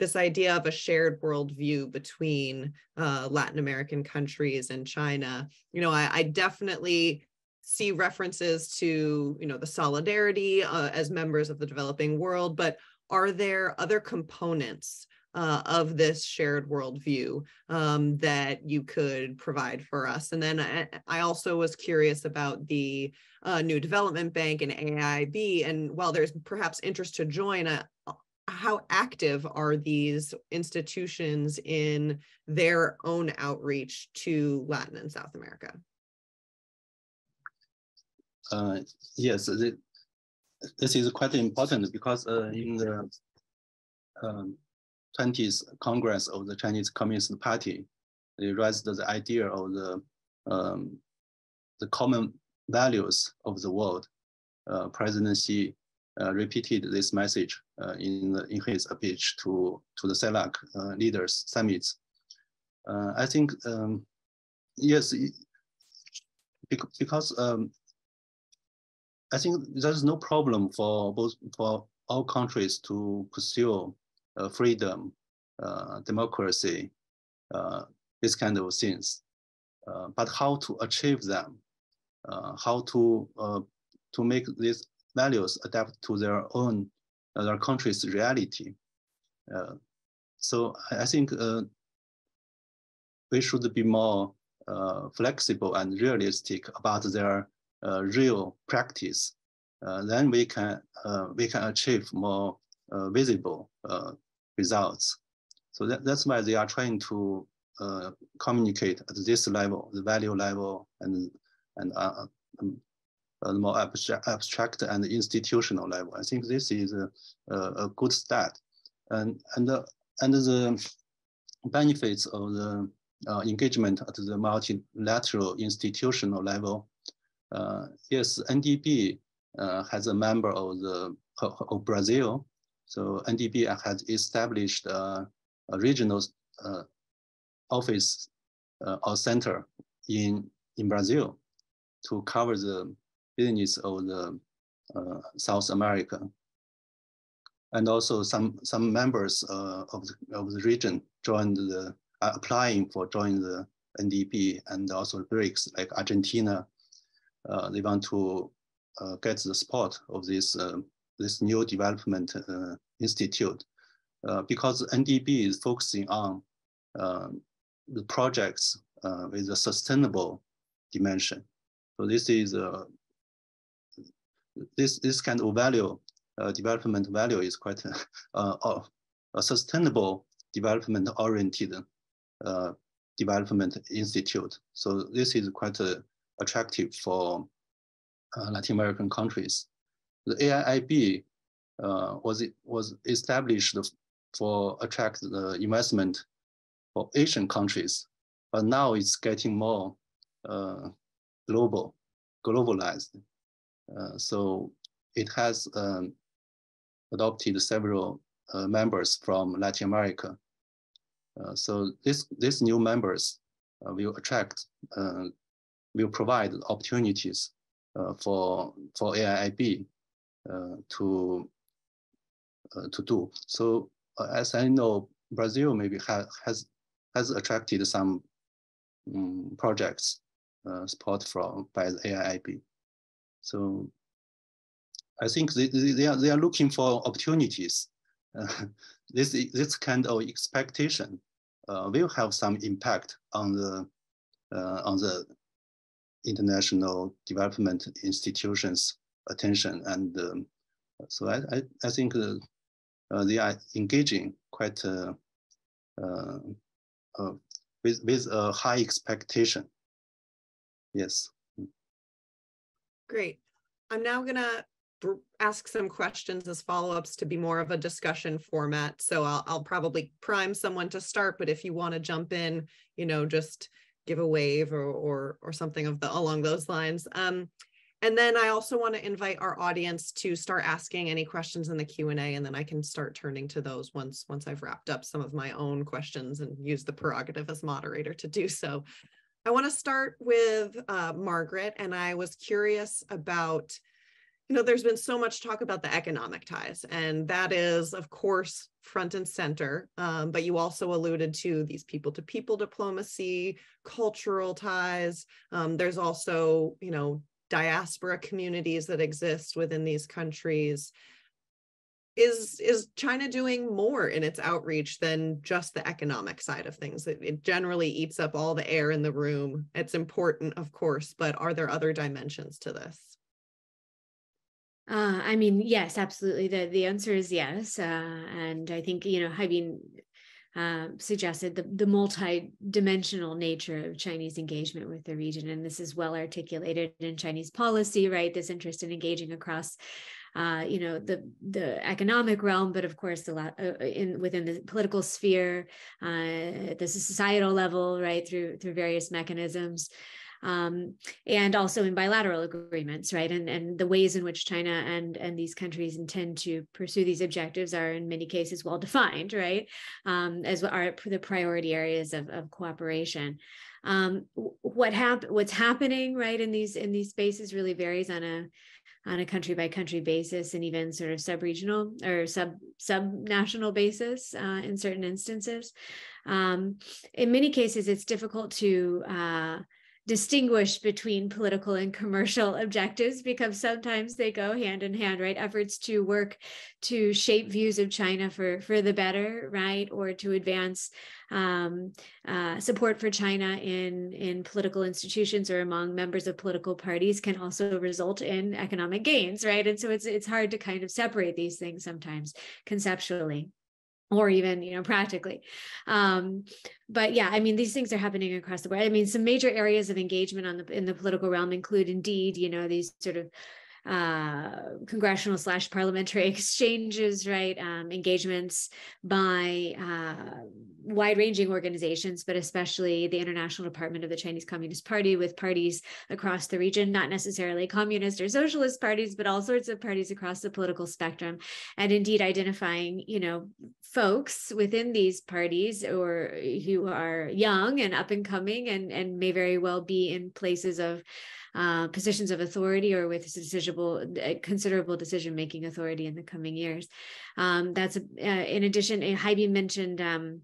this idea of a shared worldview between uh, Latin American countries and China. You know, I, I definitely, see references to, you know, the solidarity uh, as members of the developing world, but are there other components uh, of this shared worldview um, that you could provide for us? And then I, I also was curious about the uh, New Development Bank and A I I B, and while there's perhaps interest to join, a, how active are these institutions in their own outreach to Latin and South America? Uh, yes, the, this is quite important because uh, in the um, twentieth Congress of the Chinese Communist Party, they raised the idea of the um, the common values of the world. Uh, President Xi uh, repeated this message uh, in the, in his speech to to the CELAC uh, leaders summits. Uh, I think um, yes, it, because. Um, I think there's no problem for both for all countries to pursue uh, freedom, uh, democracy, uh, this kind of things. Uh, but how to achieve them, uh, how to uh, to make these values adapt to their own uh, their country's reality. Uh, so I think uh, we should be more uh, flexible and realistic about their. Uh, real practice, uh, then we can uh, we can achieve more uh, visible uh, results. So that, that's why they are trying to uh, communicate at this level, the value level, and and uh, um, uh, more abstract, abstract and institutional level. I think this is a, a, a good start, and and the, and the benefits of the uh, engagement at the multilateral institutional level. Uh, yes, N D B uh, has a member of the of Brazil, so N D B has established uh, a regional uh, office uh, or center in in Brazil to cover the business of the uh, South America, and also some some members uh, of the, of the region joined the uh, applying for joining the N D B and also B R I C S like Argentina. Uh, they want to uh, get the support of this uh, this new development uh, institute uh, because N D B is focusing on uh, the projects uh, with a sustainable dimension. So this is uh, this this kind of value uh, development value is quite uh, uh, a sustainable development oriented uh, development institute. So this is quite a attractive for uh, Latin American countries. The A I I B uh, was, was established for attract the investment for Asian countries, but now it's getting more uh, global, globalized. Uh, so it has um, adopted several uh, members from Latin America. Uh, so this, these new members uh, will attract uh, will provide opportunities uh, for for A I I B uh, to uh, to do. So as I know, Brazil maybe ha has has attracted some um, projects uh, support from by the A I I B. So I think they they are they are looking for opportunities. Uh, this this kind of expectation uh, will have some impact on the uh, on the international development institutions' attention, and um, so I I, I think uh, uh, they are engaging quite uh, uh, uh, with with a high expectation. Yes. Great. I'm now gonna ask some questions as follow-ups to be more of a discussion format. So I'll, I'll probably prime someone to start, but if you want to jump in, you know, just give a wave or or, or something of the along those lines. Um, and then I also want to invite our audience to start asking any questions in the Q and A, and then I can start turning to those once, once I've wrapped up some of my own questions and use the prerogative as moderator to do so. I want to start with uh, Margaret, and I was curious about, you know, there's been so much talk about the economic ties, and that is, of course, front and center. Um, but you also alluded to these people-to-people diplomacy, cultural ties. Um, there's also, you know, diaspora communities that exist within these countries. Is is China doing more in its outreach than just the economic side of things? It, it generally eats up all the air in the room. It's important, of course, but are there other dimensions to this? Uh, I mean, yes, absolutely. The, the answer is yes. Uh, and I think, you know, Haibin uh, suggested the, the multi-dimensional nature of Chinese engagement with the region. And this is well articulated in Chinese policy, right? This interest in engaging across Uh, you know, the the economic realm, but of course, a lot uh, in within the political sphere, uh, the societal level, right, through through various mechanisms, um, and also in bilateral agreements, right, and and the ways in which China and and these countries intend to pursue these objectives are in many cases well defined, right, um, as are the priority areas of of cooperation. Um, what hap what's happening, right, in these in these spaces really varies on a on a country by country basis, and even sort of sub-regional or sub sub-national basis uh, in certain instances. Um, in many cases, it's difficult to uh, distinguish between political and commercial objectives, because sometimes they go hand in hand, right? Efforts to work to shape views of China for, for the better, right? Or to advance um, uh, support for China in, in political institutions or among members of political parties can also result in economic gains, right? And so it's, it's hard to kind of separate these things sometimes conceptually, or even, you know, practically. Um, but yeah, I mean, these things are happening across the board. I mean, some major areas of engagement on the in the political realm include indeed, you know, these sort of uh, congressional slash parliamentary exchanges, right? Um, engagements by uh, wide-ranging organizations, but especially the International Department of the Chinese Communist Party with parties across the region, not necessarily communist or socialist parties, but all sorts of parties across the political spectrum. And indeed identifying, you know, folks within these parties or who are young and up and coming and, and may very well be in places of Uh, positions of authority or with considerable decision-making authority in the coming years. Um, that's uh, in addition, Haibin mentioned um,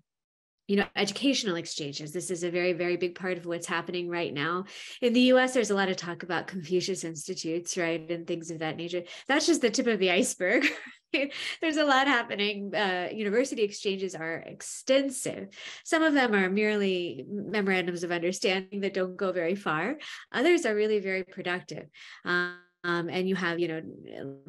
you know, educational exchanges. This is a very, very big part of what's happening right now. In the U S, there's a lot of talk about Confucius Institutes, right, and things of that nature. That's just the tip of the iceberg. There's a lot happening. Uh, university exchanges are extensive. Some of them are merely memorandums of understanding that don't go very far. Others are really very productive. Um, Um, and you have, you know,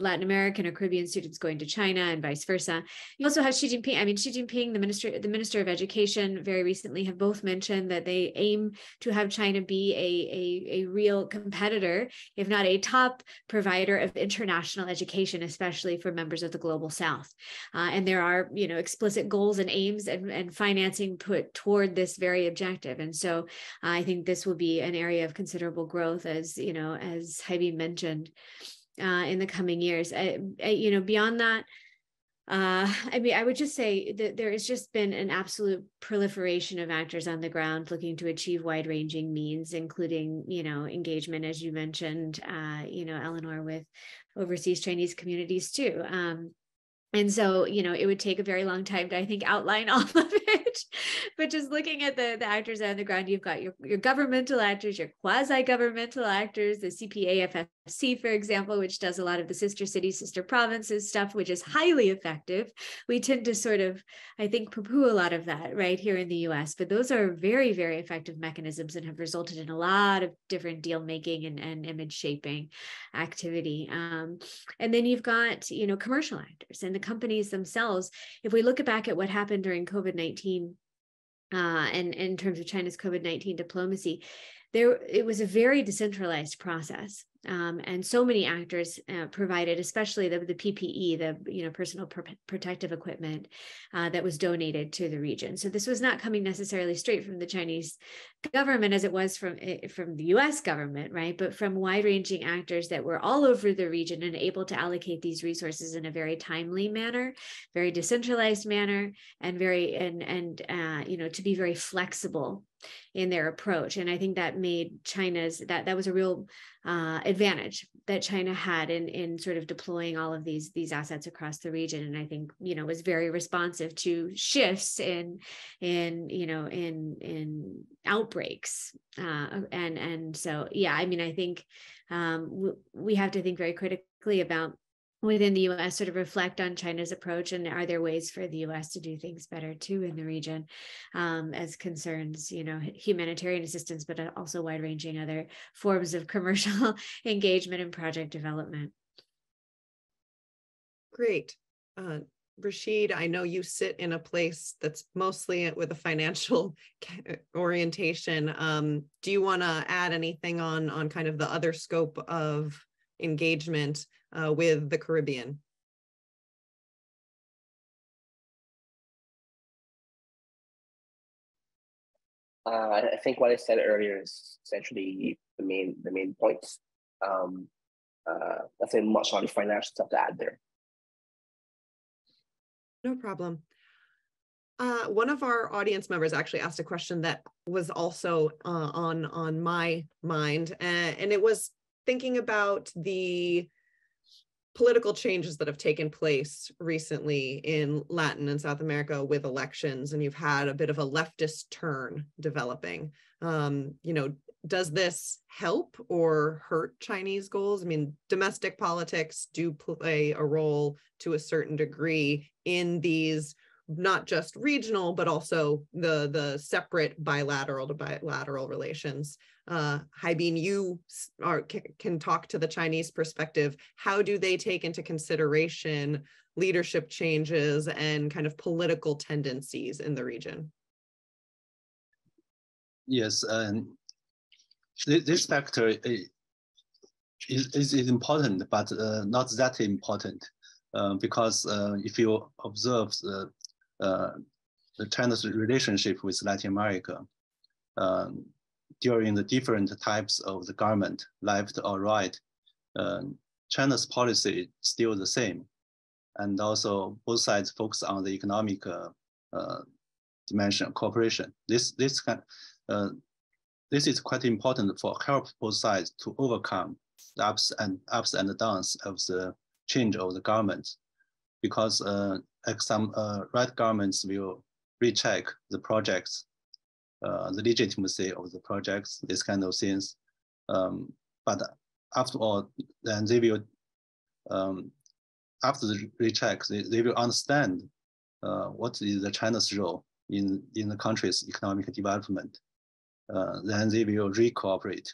Latin American or Caribbean students going to China and vice versa. You also have Xi Jinping. I mean, Xi Jinping, the minister, the Minister of Education, very recently have both mentioned that they aim to have China be a, a, a real competitor, if not a top provider of international education, especially for members of the Global South. Uh, and there are, you know, explicit goals and aims and, and financing put toward this very objective. And so uh, I think this will be an area of considerable growth, as, you know, as Haibin mentioned, Uh, in the coming years. I, I, you know, beyond that, uh, I mean, I would just say that there has just been an absolute proliferation of actors on the ground looking to achieve wide-ranging means, including, you know, engagement, as you mentioned, uh, you know, Eleanor, with overseas Chinese communities too. Um, And so, you know, it would take a very long time to, I think, outline all of it. But just looking at the, the actors on the ground, you've got your, your governmental actors, your quasi-governmental actors, the C P A F F C, for example, which does a lot of the sister city, sister provinces stuff, which is highly effective. We tend to sort of, I think, poo-poo a lot of that right here in the U S, but those are very, very effective mechanisms and have resulted in a lot of different deal-making and, and image-shaping activity. Um, and then you've got, you know, commercial actors and the companies themselves. If we look back at what happened during COVID nineteen uh, and, and in terms of China's COVID nineteen diplomacy, there it was a very decentralized process. Um, and so many actors uh, provided, especially the, the P P E, the you know personal pr protective equipment uh, that was donated to the region. So this was not coming necessarily straight from the Chinese government as it was from, from the U S government, right? But from wide-ranging actors that were all over the region and able to allocate these resources in a very timely manner, very decentralized manner, and very and and uh, you know to be very flexible in their approach. And I think that made China's, that, that was a real uh, advantage that China had in, in sort of deploying all of these, these assets across the region. And I think, you know, was very responsive to shifts in, in, you know, in, in outbreaks. Uh, and, and so, yeah, I mean, I think um, we have to think very critically about within the U S sort of reflect on China's approach, and are there ways for the U S to do things better too in the region um, as concerns, you know, humanitarian assistance, but also wide-ranging other forms of commercial engagement and project development. Great. Uh, Rasheed, I know you sit in a place that's mostly with a financial orientation. Um, do you want to add anything on, on kind of the other scope of engagement Uh, with the Caribbean? Uh, I think what I said earlier is essentially the main the main points. Um, uh, nothing much on the financial stuff to add there. No problem. Uh, one of our audience members actually asked a question that was also uh, on on my mind, uh, and it was thinking about the political changes that have taken place recently in Latin and South America with elections, and you've had a bit of a leftist turn developing. Um, you know, does this help or hurt Chinese goals? I mean, domestic politics do play a role to a certain degree in these, not just regional, but also the, the separate bilateral to bilateral relations. Uh, Haibin, you are, can talk to the Chinese perspective. How do they take into consideration leadership changes and kind of political tendencies in the region? Yes, um, this factor is, is, is important, but uh, not that important, uh, because uh, if you observe the Uh, the China's relationship with Latin America um, during the different types of the government, left or right, uh, China's policy is still the same. And also both sides focus on the economic uh, uh, dimension of cooperation. This, this, can, uh, this is quite important for help both sides to overcome the ups and, ups and the downs of the change of the government, because uh, Like some uh, right governments will recheck the projects, uh, the legitimacy of the projects, this kind of things. Um, but after all, then they will, um, after the recheck, they, they will understand uh, what is the China's role in, in the country's economic development. Uh, then they will re-cooperate,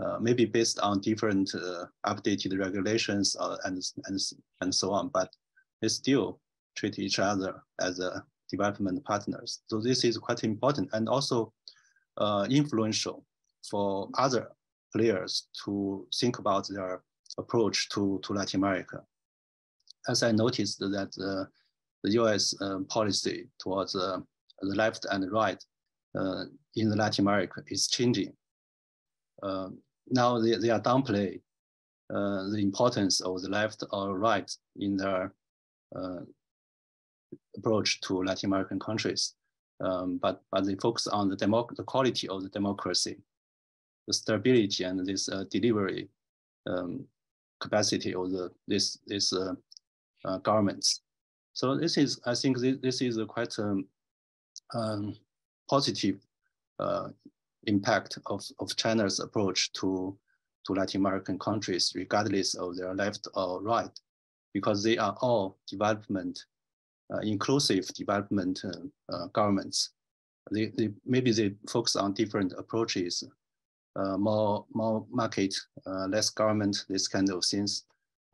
uh, maybe based on different uh, updated regulations uh, and, and, and so on, but they still treat each other as a development partners. So this is quite important and also uh, influential for other players to think about their approach to, to Latin America. As I noticed that uh, the U S um, policy towards uh, the left and right uh, in Latin America is changing. Uh, now they, they are downplaying uh, the importance of the left or right in their uh, approach to Latin American countries, um, but, but they focus on the, the quality of the democracy, the stability and this uh, delivery um, capacity of the, this, this uh, uh, governments. So this is, I think this, this is a quite um, um, positive uh, impact of, of China's approach to, to Latin American countries, regardless of their left or right, because they are all development, uh, inclusive development uh, uh, governments. They, they, maybe they focus on different approaches, uh, more, more market, uh, less government, this kind of things,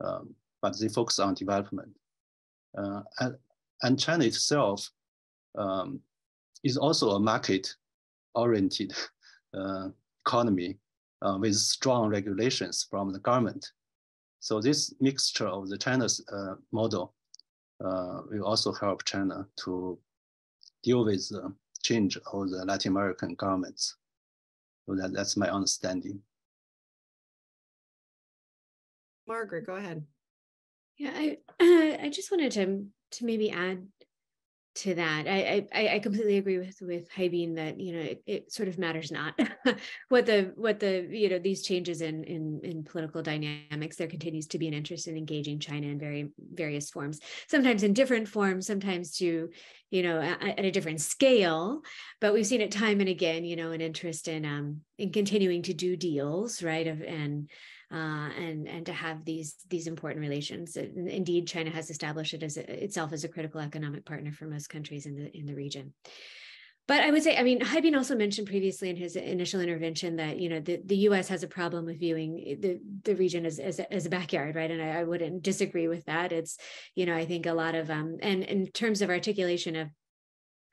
um, but they focus on development. Uh, and, and China itself um, is also a market-oriented uh, economy uh, with strong regulations from the government. So this mixture of the China's uh, model uh, will also help China to deal with uh, change of the Latin American governments. So that, that's my understanding. Margaret, go ahead. Yeah, I, uh, I just wanted to, to maybe add to that. I, I, I completely agree with, with Haibin that, you know, it, it sort of matters not what the, what the, you know, these changes in, in, in political dynamics, there continues to be an interest in engaging China in very various forms, sometimes in different forms, sometimes to, you know, at, at a different scale, but we've seen it time and again, you know, an interest in, um, in continuing to do deals, right, of, and, Uh, and and to have these these important relations. Indeed, China has established it as a, itself as a critical economic partner for most countries in the in the region. But I would say, I mean, Haibin also mentioned previously in his initial intervention that, you know, the, the U S has a problem with viewing the, the region as, as, as a backyard, right? And I, I wouldn't disagree with that. It's, you know, I think a lot of, um, and in terms of articulation of,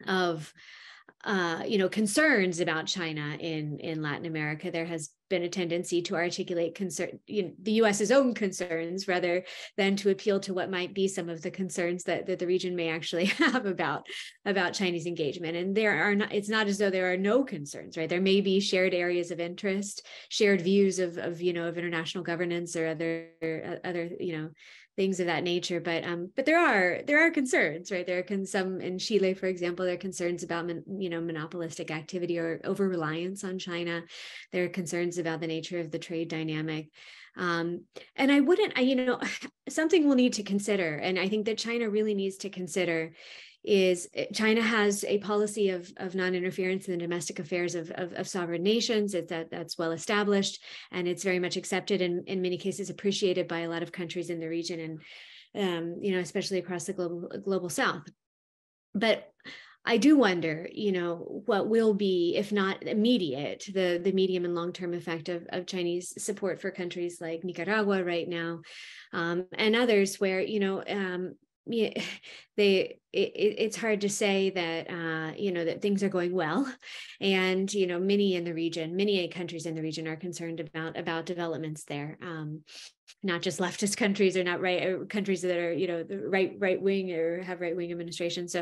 of Uh, you know, concerns about China in, in Latin America, there has been a tendency to articulate concern, you know, the U S's own concerns rather than to appeal to what might be some of the concerns that, that the region may actually have about, about Chinese engagement. And there are not, it's not as though there are no concerns, right? There may be shared areas of interest, shared views of, of you know, of international governance or other, other, you know, things of that nature, but um, but there are there are concerns, right? There are some in Chile, for example, there are concerns about you know monopolistic activity or over reliance on China. There are concerns about the nature of the trade dynamic, um, and I wouldn't, I, you know, something we'll need to consider, and I think that China really needs to consider is China has a policy of, of non-interference in the domestic affairs of, of, of sovereign nations. It's that, that's well established, and it's very much accepted and in many cases appreciated by a lot of countries in the region and, um, you know, especially across the global, global South. But I do wonder, you know, what will be, if not immediate, the, the medium and long-term effect of, of Chinese support for countries like Nicaragua right now um, and others where, you know, um, Yeah, they it, it's hard to say that uh, you know that things are going well, and you know many in the region, many countries in the region are concerned about about developments there. Um, not just leftist countries or not right or countries that are you know the right right wing or have right wing administration. So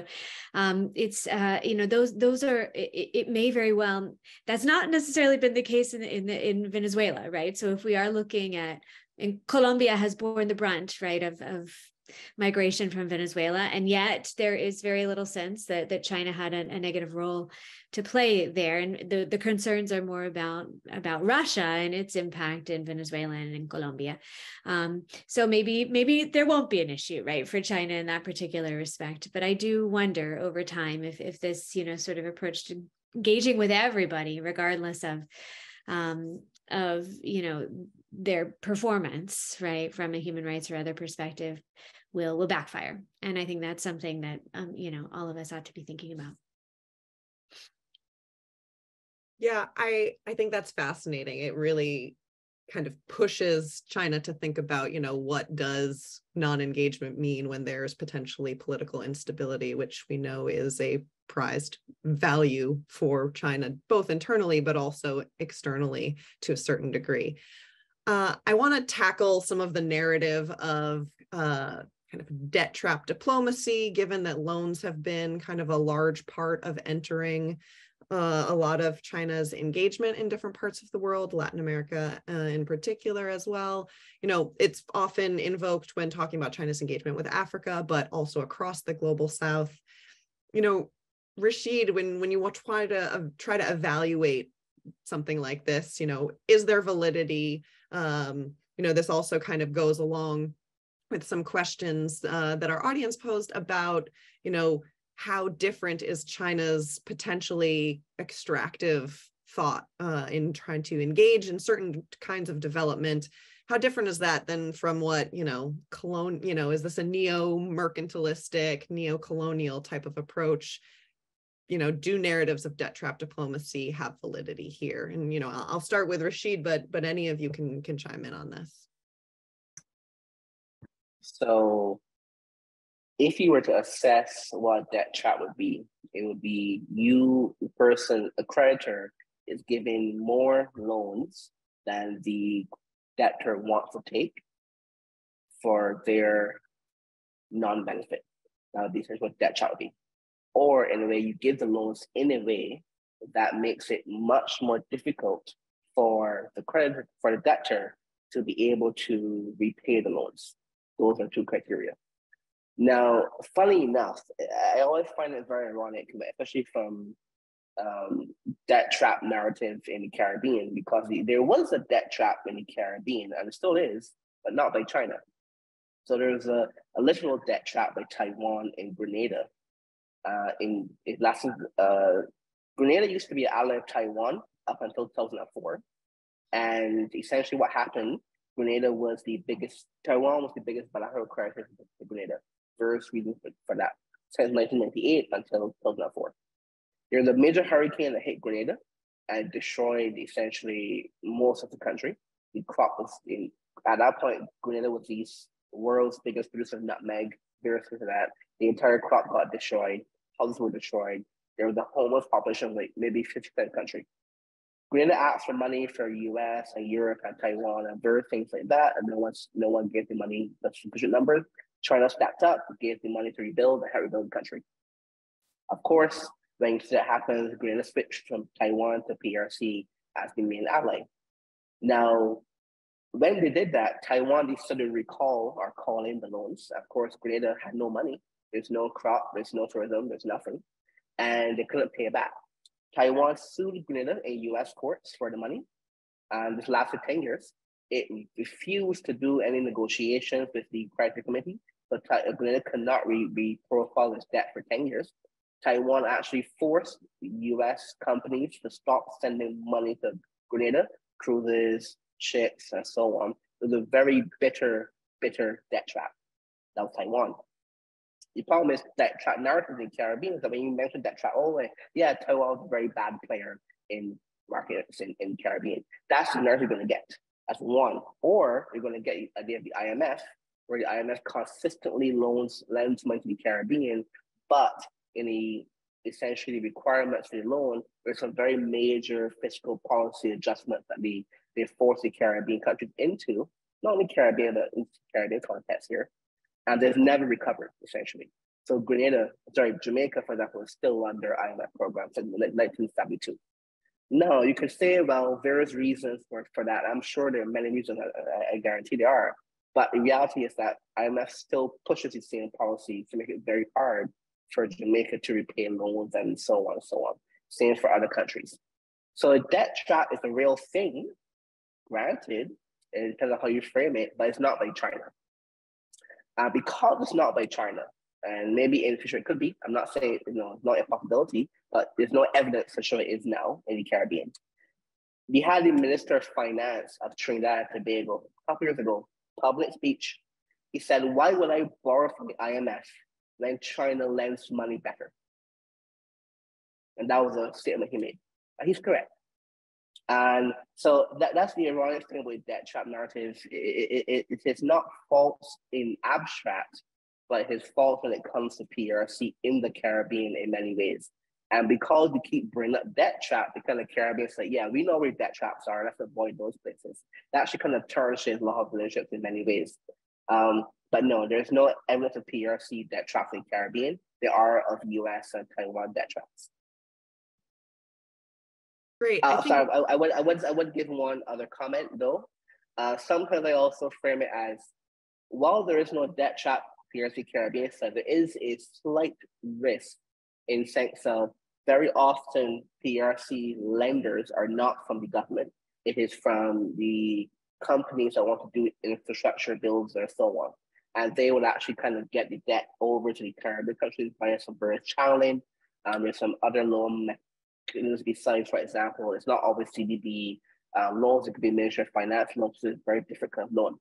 um, it's uh, you know those those are it, it may very well that's not necessarily been the case in in the, in Venezuela, right? So if we are looking at and Colombia has borne the brunt, right, of of migration from Venezuela, and yet there is very little sense that that China had a, a negative role to play there, and the, the concerns are more about about Russia and its impact in Venezuela and in Colombia. Um, so maybe maybe there won't be an issue, right, for China in that particular respect. But I do wonder over time if if this you know sort of approach to engaging with everybody, regardless of um, of you know their performance, right, from a human rights or other perspective, will will backfire. And I think that's something that, um, you know, all of us ought to be thinking about. Yeah, I, I think that's fascinating. It really kind of pushes China to think about, you know, what does non-engagement mean when there's potentially political instability, which we know is a prized value for China, both internally, but also externally to a certain degree. Uh, I want to tackle some of the narrative of uh, kind of debt trap diplomacy, given that loans have been kind of a large part of entering uh, a lot of China's engagement in different parts of the world, Latin America uh, in particular as well. You know, it's often invoked when talking about China's engagement with Africa, but also across the global South. You know, Rasheed, when, when you try to uh, try to evaluate something like this, you know, is there validity? Um, you know, this also kind of goes along with some questions uh, that our audience posed about, you know, how different is China's potentially extractive thought uh, in trying to engage in certain kinds of development? How different is that than from what, you know, colon, you know, is this a neo-mercantilistic, neo-colonial type of approach? You know, do narratives of debt trap diplomacy have validity here? And, you know, I'll start with Rasheed, but but any of you can can chime in on this. So if you were to assess what debt trap would be, it would be you, the person, a creditor is giving more loans than the debtor wants to take for their non-benefit. Now, this is what debt trap would be. Or in a way, you give the loans in a way that makes it much more difficult for the creditor, for the debtor, to be able to repay the loans. Those are two criteria. Now, funny enough, I always find it very ironic, especially from um, debt trap narrative in the Caribbean, because the, there was a debt trap in the Caribbean, and it still is, but not by China. So there's a, a literal debt trap by Taiwan and Grenada. Uh, in it lasted, uh, Grenada used to be an ally of Taiwan up until two thousand four, and essentially what happened, Grenada was the biggest, Taiwan was the biggest bilateral creditor to Grenada. First reason for, for that, since nineteen ninety-eight until two thousand four. There was a major hurricane that hit Grenada and destroyed essentially most of the country. The crop was in, at that point, Grenada was the world's biggest producer of nutmeg, various things like that. The entire crop got destroyed, houses were destroyed. There was a homeless population of like maybe fifty percent of the country. Grenada asked for money for U S and Europe and Taiwan and various things like that, and no one, no one gave the money, that's sufficient numbers. China stepped up, gave the money to rebuild and help rebuild the country. Of course, when that happens, Grenada switched from Taiwan to P R C as the main ally. Now, when they did that, Taiwan decided to recall or call in the loans. Of course, Grenada had no money. There's no crop, there's no tourism, there's nothing. And they couldn't pay back. Taiwan sued Grenada in U S courts for the money. And this lasted ten years. It refused to do any negotiations with the credit committee, but Grenada could not reprofile its debt for ten years. Taiwan actually forced U S companies to stop sending money to Grenada, cruises, ships, and so on. It was a very bitter, bitter debt trap. That was Taiwan. The problem is debt trap narratives in the Caribbean is that when you mention debt trap, oh, yeah, Taiwan was a very bad player in markets in, in the Caribbean. That's the narrative you're going to get. That's one. Or you're going to get the idea of the I M F, where the I M F consistently loans lends money to the Caribbean, but in the essentially requirements for the loan, there's some very major fiscal policy adjustments that they, they force the Caribbean countries into, not only Caribbean, but in the Caribbean context here, and they've never recovered, essentially. So Grenada, sorry, Jamaica, for example, is still under I M F programs since nineteen seventy-two. No, you could say, well, various reasons for, for that. I'm sure there are many reasons, I, I guarantee there are. But the reality is that I M F still pushes the same policy to make it very hard for Jamaica to repay loans and so on and so on. Same for other countries. So a debt trap is a real thing, granted, it depends on how you frame it, but it's not by China. Uh, because it's not by China, and maybe in the future it could be, I'm not saying, you know, it's not a possibility, but there's no evidence to show it is now in the Caribbean. We had the Minister of Finance of Trinidad and Tobago a couple years ago, public speech. He said, why would I borrow from the I M F when China lends money better? And that was a statement he made. And he's correct. And so that, that's the ironic thing about debt trap narratives. It, it, it, it's not false in abstract, but it's false when it comes to P R C in the Caribbean in many ways. And because we keep bringing up debt trap, because the Caribbean say, yeah, we know where debt traps are, let's avoid those places. That should kind of tarnishes a lot of relationships in many ways. Um, but no, there's no evidence of P R C debt traps in the Caribbean. There are of U S and Taiwan debt traps. Great. Uh, I think... Sorry, I, I, would, I, would, I would give one other comment though. Uh, sometimes I also frame it as, while there is no debt trap, P R C Caribbean said, there is a slight risk in sense of very often P R C lenders are not from the government. It is from the companies that want to do infrastructure builds and so on. and they will actually kind of get the debt over to the Caribbean countries via some birth channeling. Um, there's some other loan mechanisms besides, for example, it's not always C D B uh, loans, it could be Ministry of Finance loans, it's a very different kind of loan.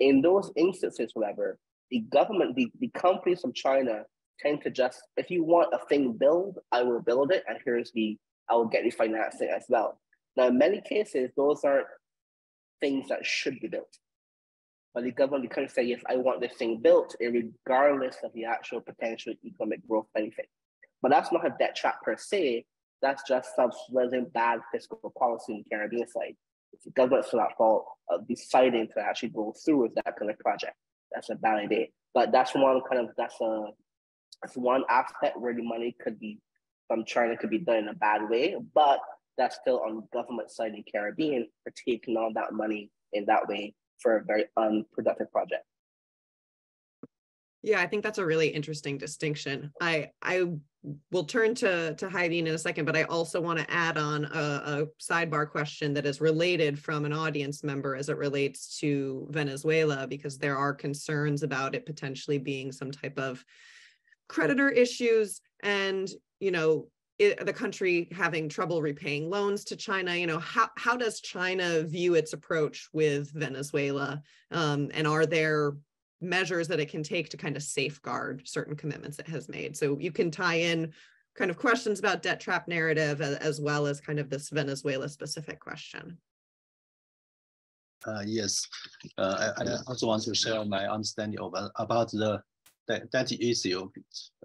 In those instances, however, the government, the, the companies from China tend to just, if you want a thing built, I will build it, and here's the, I will get the financing as well. Now, in many cases, those aren't things that should be built. But the government can say, yes, I want this thing built, regardless of the actual potential economic growth benefit. But that's not a debt trap per se, that's just subsidizing bad fiscal policy in the Caribbean side. If the government's not at fault of deciding to actually go through with that kind of project, that's a bad idea. But that's one kind of, that's a, that's one aspect where the money could be, from China could be done in a bad way, but that's still on the government side in the Caribbean for taking all that money in that way for a very unproductive project. Yeah, I think that's a really interesting distinction. I I will turn to, to Haibin in a second, but I also want to add on a, a sidebar question that is related from an audience member as it relates to Venezuela, because there are concerns about it potentially being some type of creditor issues and, you know, it, the country having trouble repaying loans to China. You know, how, how does China view its approach with Venezuela? Um, and are there measures that it can take to kind of safeguard certain commitments it has made? So you can tie in kind of questions about debt trap narrative as, as well as kind of this Venezuela specific question. Uh, yes, uh, I, I also want to share my understanding of, about the debt, debt issue,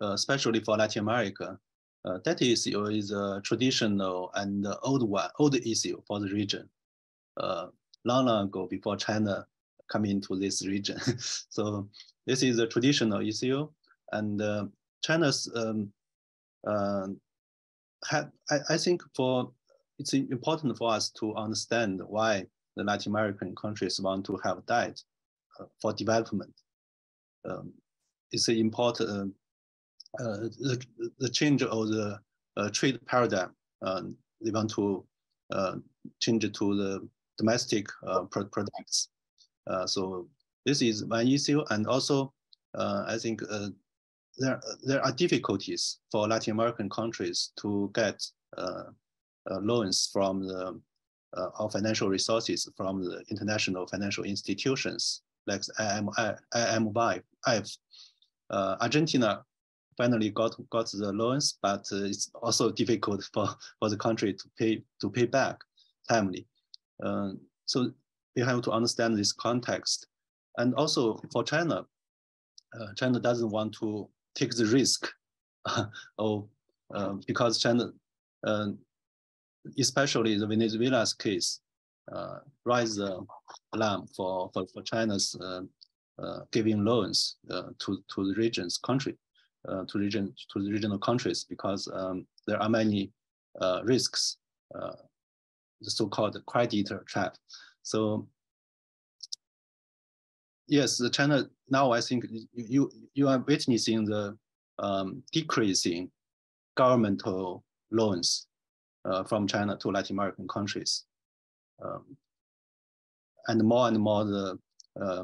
uh, especially for Latin America. Uh, debt issue is a traditional and old one, old issue for the region. Uh, long, long ago, before China come into this region. So this is a traditional issue, and uh, China's, um, uh, had, I, I think for, it's important for us to understand why the Latin American countries want to have debt uh, for development. Um, it's important, uh, uh, the, the change of the uh, trade paradigm, uh, they want to uh, change it to the domestic uh, products. Uh, so this is one issue, and also uh, I think uh, there there are difficulties for Latin American countries to get uh, uh, loans from the uh, or financial resources from the international financial institutions like I M F. Uh, Argentina finally got got the loans, but uh, it's also difficult for for the country to pay to pay back timely. Uh, so. We have to understand this context. And also for China, uh, China doesn't want to take the risk of, uh, because China, uh, especially the Venezuela's case, uh, raised the alarm for, for, for China's uh, uh, giving loans uh, to, to the region's country, uh, to, region, to the regional countries, because um, there are many uh, risks, uh, the so-called creditor trap. So yes, the China now, I think you you are witnessing the um, decreasing governmental loans uh, from China to Latin American countries, um, and more and more the uh,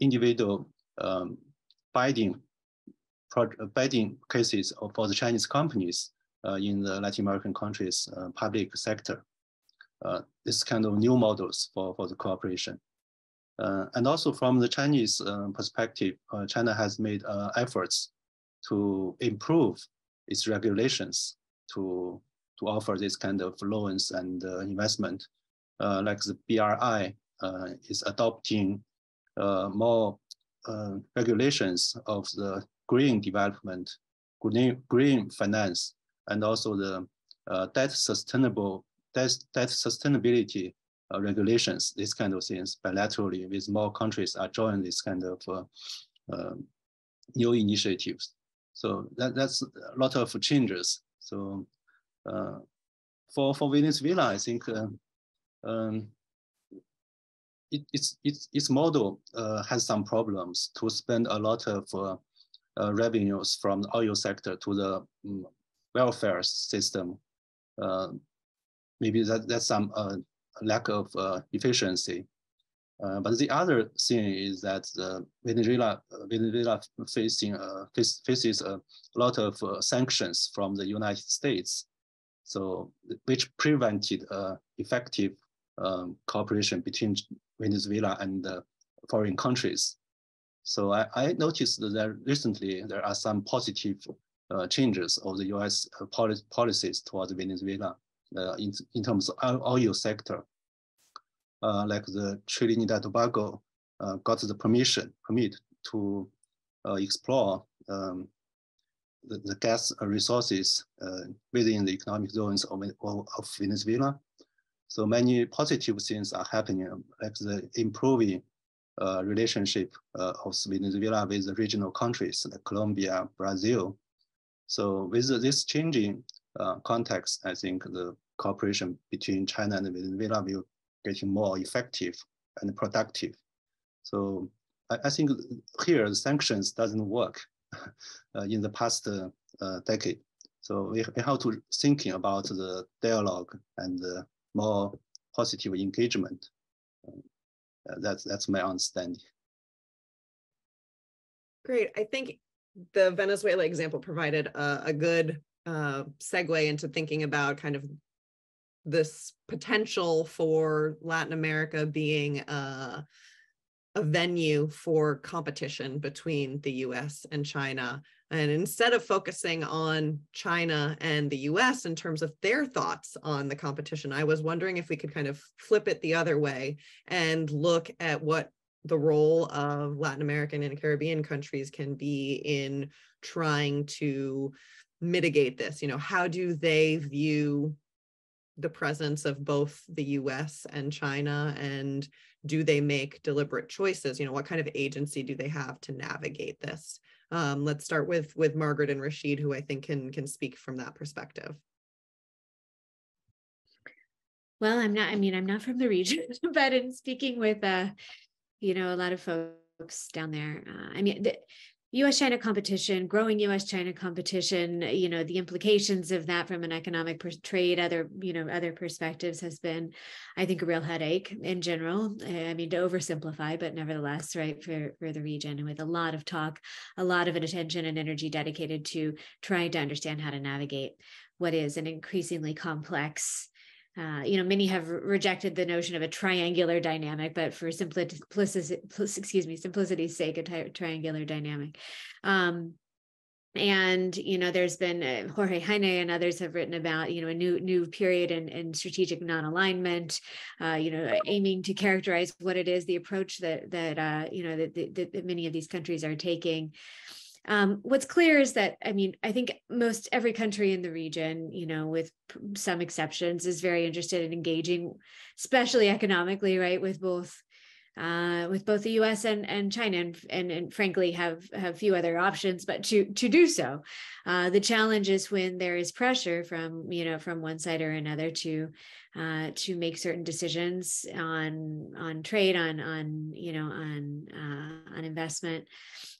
individual um, bidding bidding cases for the Chinese companies uh, in the Latin American countries uh, public sector. Uh, this kind of new models for, for the cooperation. Uh, and also from the Chinese uh, perspective, uh, China has made uh, efforts to improve its regulations to, to offer this kind of loans and uh, investment. Uh, like the B R I uh, is adopting uh, more uh, regulations of the green development, green, green finance, and also the uh, debt sustainable That's, that's sustainability uh, regulations, these kind of things bilaterally with more countries are joining this kind of uh, uh, new initiatives. So that, that's a lot of changes. So uh, for, for Venezuela, I think uh, um, it, it's, it's, its model uh, has some problems to spend a lot of uh, uh, revenues from the oil sector to the um, welfare system. Uh, Maybe that, that's some uh, lack of uh, efficiency. Uh, but the other thing is that uh, Venezuela, uh, Venezuela facing uh, face, faces a lot of uh, sanctions from the United States, so which prevented uh, effective um, cooperation between Venezuela and uh, foreign countries. So I, I noticed that recently there are some positive uh, changes of the U S poli policies towards Venezuela uh, in, in terms of oil sector. Uh, like the Trinidad and Tobago uh, got the permission permit to uh, explore um, the, the gas resources uh, within the economic zones of, of Venezuela. So many positive things are happening, like the improving uh, relationship uh, of Venezuela with the regional countries like Colombia, Brazil. So with this changing uh, context, I think the cooperation between China and Venezuela will getting more effective and productive. So I, I think here the sanctions doesn't work uh, in the past uh, uh, decade. So we, we have to think about the dialogue and the more positive engagement. Uh, that's, that's my understanding. Great. I think the Venezuela example provided a, a good uh, segue into thinking about kind of this potential for Latin America being a, a venue for competition between the U S and China. And instead of focusing on China and the U S in terms of their thoughts on the competition, I was wondering if we could kind of flip it the other way and look at what the role of Latin American and Caribbean countries can be in trying to mitigate this. You know, how do they view the presence of both the U S and China, and do they make deliberate choices? You know, what kind of agency do they have to navigate this? Um, let's start with with Margaret and Rasheed, who I think can can speak from that perspective. Well, I'm not. I mean, I'm not from the region, but in speaking with, uh, you know, a lot of folks down there. Uh, I mean, the U S China competition, growing U S China competition, you know, the implications of that from an economic trade, other, you know, other perspectives has been, I think, a real headache in general. I mean, to oversimplify, but nevertheless, right, for, for the region, and with a lot of talk, a lot of attention and energy dedicated to trying to understand how to navigate what is an increasingly complex, Uh, you know, many have rejected the notion of a triangular dynamic, but for simplicity, excuse me, simplicity's sake, a triangular dynamic. Um, and, you know, there's been uh, Jorge Heine and others have written about, you know, a new new period in, in strategic non-alignment, uh, you know, aiming to characterize what it is, the approach that, that uh, you know, that, that, that many of these countries are taking. Um, what's clear is that, I mean, I think most every country in the region, you know, with some exceptions, is very interested in engaging, especially economically, right, with both uh, with both the U S and, and China, and, and, and frankly have, have few other options but to, to do so. Uh, the challenge is when there is pressure from, you know, from one side or another to uh, to make certain decisions on, on trade, on, on, you know, on, uh, on investment.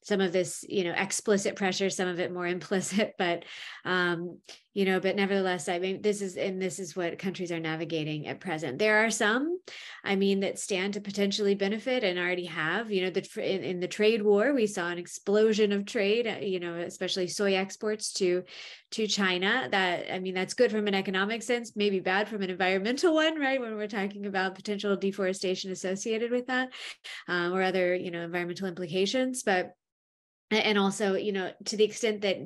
Some of this, you know, explicit pressure, some of it more implicit, but, um, you know, but nevertheless, I mean, this is, and this is what countries are navigating at present. There are some, I mean, that stand to potentially benefit and already have, you know, the, in, in the trade war, we saw an explosion of trade, you know, especially soy exports to, to China. That, I mean, that's good from an economic sense, maybe bad from an environmental one, right? When we're talking about potential deforestation associated with that, um, or other, you know, environmental implications, but, and also, you know, to the extent that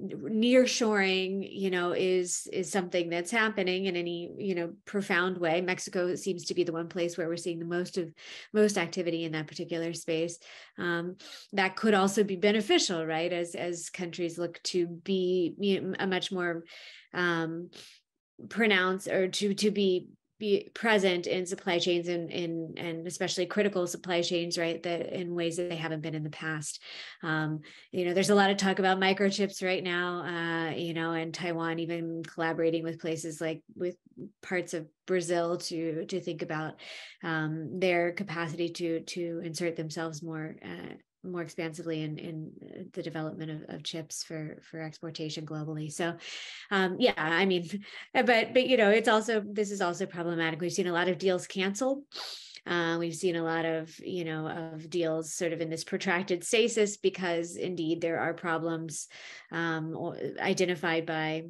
nearshoring, you know, is is something that's happening in any, you know, profound way. Mexico seems to be the one place where we're seeing the most of most activity in that particular space. Um, that could also be beneficial, right? As as countries look to be, you know, a much more um, pronounced or to to be. be present in supply chains and in, in, and especially critical supply chains, right, that in ways that they haven't been in the past. Um, you know, there's a lot of talk about microchips right now, uh, you know, and Taiwan even collaborating with places like with parts of Brazil to to think about um, their capacity to to insert themselves more uh, more expansively in, in the development of, of chips for, for exportation globally. So um, yeah, I mean, but, but, you know, it's also, this is also problematic. We've seen a lot of deals canceled Uh, we've seen a lot of, you know, of deals sort of in this protracted stasis because indeed there are problems um, identified by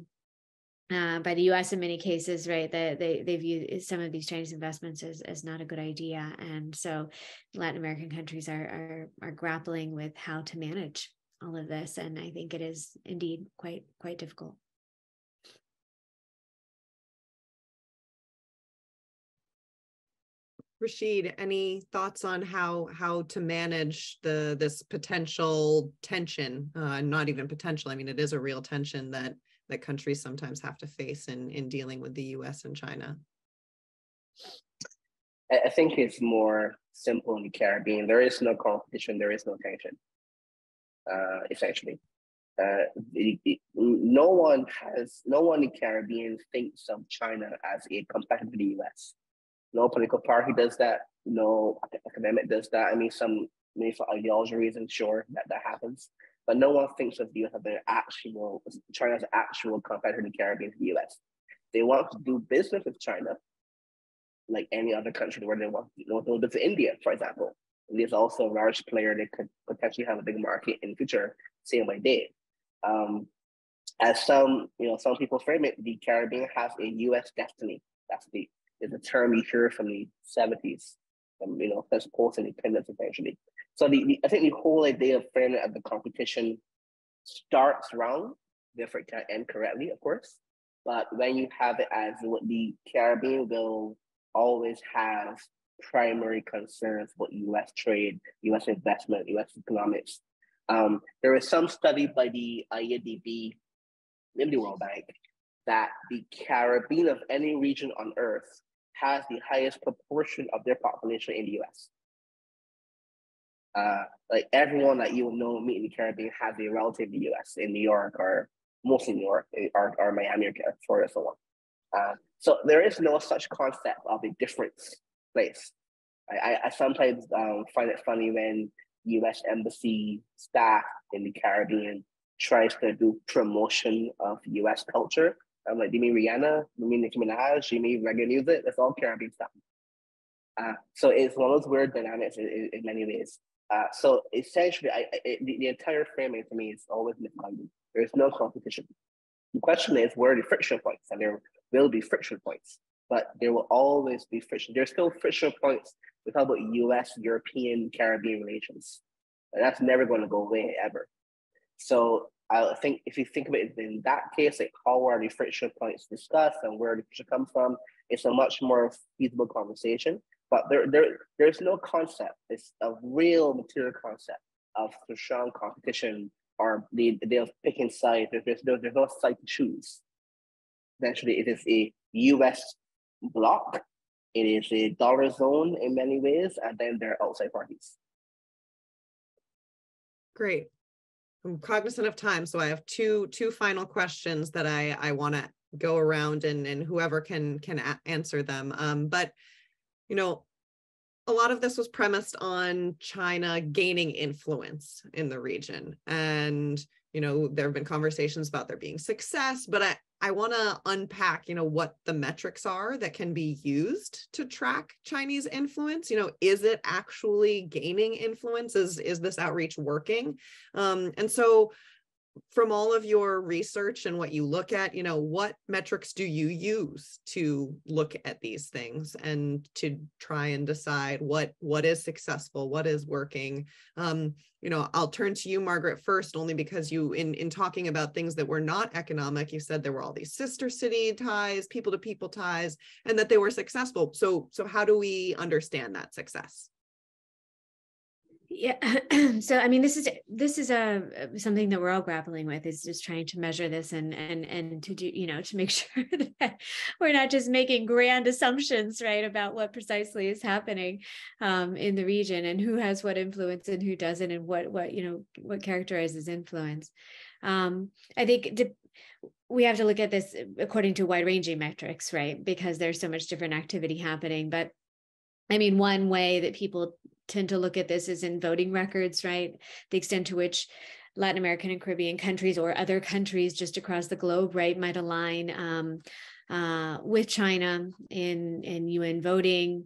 Uh, by the U S in many cases, right? That they, they view some of these Chinese investments as, as not a good idea. And so Latin American countries are, are, are grappling with how to manage all of this. And I think it is indeed quite, quite difficult. Rasheed, any thoughts on how, how to manage the, this potential tension, uh, not even potential, I mean, it is a real tension that that countries sometimes have to face in, in dealing with the U S and China? I think it's more simple in the Caribbean. There is no competition, there is no tension, uh, essentially. Uh, it, it, no one has, no one in the Caribbean thinks of China as a competitor to the U S. No political party does that, no academic does that. I mean, some, maybe for ideology reasons, sure, that, that happens. But no one thinks of the U S as an actual, China's actual competitor in the Caribbean to the U S. They want to do business with China, like any other country where they want to do business with India, for example. India is also a large player that could potentially have a big market in the future, same way they. Um, as some, you know, some people frame it, the Caribbean has a U S destiny. That's the, is the term you hear from the seventies, from, you know, that's post-independence essentially. So the, the, I think the whole idea of framing of the competition starts wrong, therefore it can't end correctly, of course. But when you have it as what the Caribbean will always have primary concerns with U S trade, U S investment, U S economics. Um, there is some study by the A I I B, maybe the World Bank, that the Caribbean of any region on Earth has the highest proportion of their population in the U S. Uh, like everyone that you will know meet in the Caribbean has a relative in the U S, in New York, or mostly New York, or, or Miami, or Florida, so on. Uh, so there is no such concept of a different place. I, I sometimes um, find it funny when U S embassy staff in the Caribbean tries to do promotion of U S culture. I'm like, do you mean Rihanna? Do you mean Nicki Minaj? Do you mean reggae music? That's all Caribbean stuff. Uh, so it's one of those weird dynamics in, in, in many ways. Uh, so essentially, I, I, the, the entire framing for me is always misguided. There is no competition. The question is, where are the friction points? And there will be friction points, but there will always be friction. There's still friction points. We talk about U S, European, Caribbean relations. And that's never going to go away, ever. So I think if you think of it in that case, like how are the friction points discussed and where the friction comes from, it's a much more feasible conversation. But there, there, there's no concept. It's a real material concept of strong competition or the idea of picking sides. There's no, there's no side to choose. Essentially, it is a U S bloc. It is a dollar zone in many ways, and then there are outside parties. Great. I'm cognizant of time, so I have two two final questions that I I want to go around and and whoever can can answer them. Um, but you know, a lot of this was premised on China gaining influence in the region. And, you know, there have been conversations about there being success, but I, I want to unpack, you know, what the metrics are that can be used to track Chinese influence. You know, is it actually gaining influence? Is, is this outreach working? Um, and so from all of your research and what you look at, you know, what metrics do you use to look at these things and to try and decide what, what is successful, what is working? Um, you know, I'll turn to you, Margaret, first, only because you, in, in talking about things that were not economic, you said there were all these sister city ties, people to people ties, and that they were successful. So, so how do we understand that success? Yeah. So, I mean, this is, this is a, something that we're all grappling with, is just trying to measure this and, and, and to do, you know, to make sure that we're not just making grand assumptions, right, about what precisely is happening um, in the region and who has what influence and who doesn't and what, what, you know, what characterizes influence. Um, I think to, we have to look at this according to wide ranging metrics, right, because there's so much different activity happening. But I mean, one way that people tend to look at this is in voting records, right? The extent to which Latin American and Caribbean countries or other countries just across the globe, right, might align um, uh, with China in, in U N voting.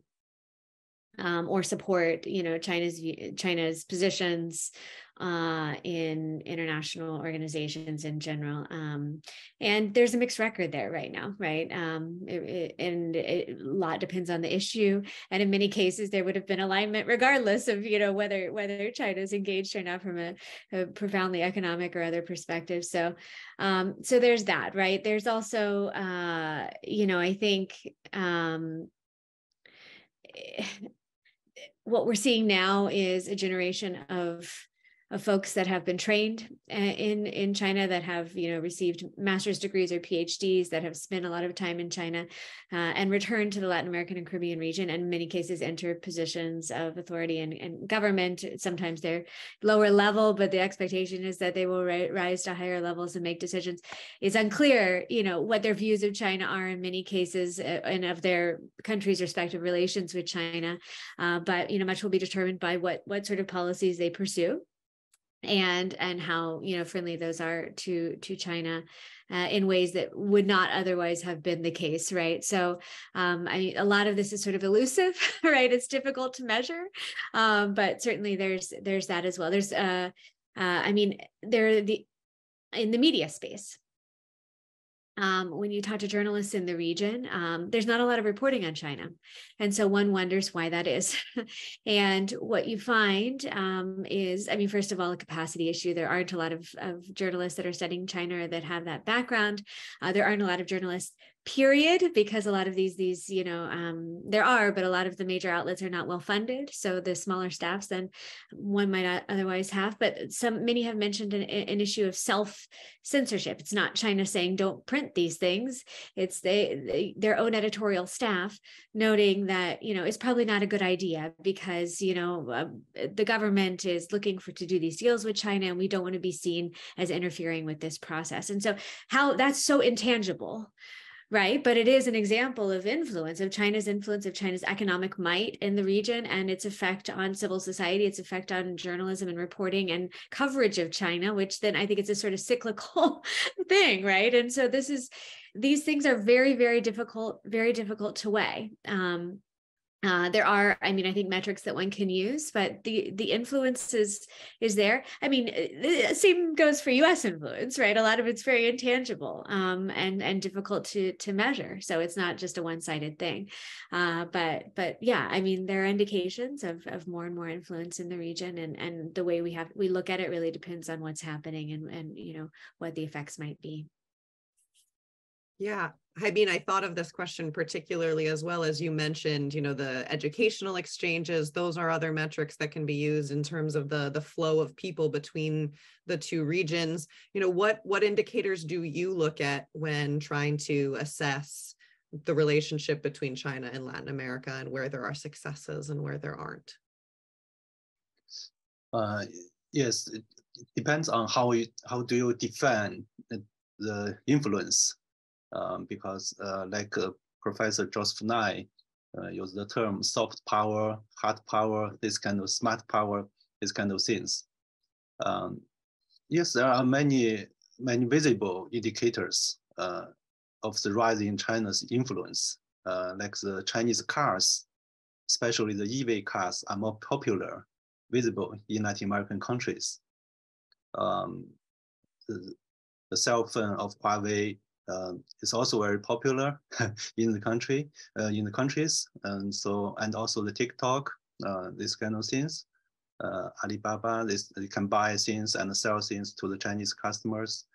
um, or support, you know, China's China's positions uh, in international organizations in general. Um, and there's a mixed record there right now, right? Um, it, it, and it, a lot depends on the issue. And in many cases, there would have been alignment regardless of, you know, whether whether China's engaged or not from a, a profoundly economic or other perspective. So, um, so there's that, right? There's also, uh, you know, I think, um, what we're seeing now is a generation of of folks that have been trained in, in China, that have, you know, received master's degrees or PhDs, that have spent a lot of time in China uh, and returned to the Latin American and Caribbean region, and in many cases enter positions of authority and, and government. Sometimes they're lower level, but the expectation is that they will ri rise to higher levels and make decisions. It's unclear, you know, what their views of China are in many cases, uh, and of their countries' respective relations with China. Uh, but, you know, much will be determined by what, what sort of policies they pursue, and and how, you know, friendly those are to to China uh, in ways that would not otherwise have been the case, right? So um, I mean, a lot of this is sort of elusive, right? It's difficult to measure, um, but certainly there's there's that as well. There's uh, uh, I mean, there the in the media space. Um, when you talk to journalists in the region, um, there's not a lot of reporting on China. And so one wonders why that is. And what you find um, is, I mean, first of all, a capacity issue. There aren't a lot of, of journalists that are studying China or that have that background. Uh, there aren't a lot of journalists, period, because a lot of these, these, you know, um, there are, but a lot of the major outlets are not well funded. So the smaller staffs than one might not otherwise have. But some, many have mentioned an, an issue of self-censorship. It's not China saying don't print these things. It's they, they their own editorial staff noting that, you know, it's probably not a good idea because, you know, uh, the government is looking for to do these deals with China, and we don't want to be seen as interfering with this process. And so how that's so intangible. Right. But it is an example of influence, of China's influence, of China's economic might in the region, and its effect on civil society, its effect on journalism and reporting and coverage of China, which then I think it's a sort of cyclical thing. Right. And so this is, these things are very, very difficult, very difficult to weigh. Um, Uh, there are, I mean, I think metrics that one can use, but the the influence is, is there. I mean, the same goes for U S influence, right? A lot of it's very intangible um, and and difficult to to measure. So it's not just a one-sided thing. Uh, but but yeah, I mean, there are indications of of more and more influence in the region, and and the way we have we look at it really depends on what's happening and and you know what the effects might be. Yeah. I mean, I thought of this question particularly as well as you mentioned, you know, the educational exchanges. Those are other metrics that can be used in terms of the, the flow of people between the two regions. You know, what, what indicators do you look at when trying to assess the relationship between China and Latin America, and where there are successes and where there aren't? Uh, yes, it depends on how you, how do you define the influence. Um, because uh, like uh, Professor Joseph Nye uh, used the term soft power, hard power, this kind of smart power, this kind of things. Um, yes, there are many, many visible indicators uh, of the rise in China's influence, uh, like the Chinese cars, especially the E V cars, are more popular, visible in Latin American countries. Um, the, the cell phone of Huawei, Uh, it's also very popular in the country, uh, in the countries, and so and also the TikTok, uh, this kind of things, uh, Alibaba, this you can buy things and sell things to the Chinese customers,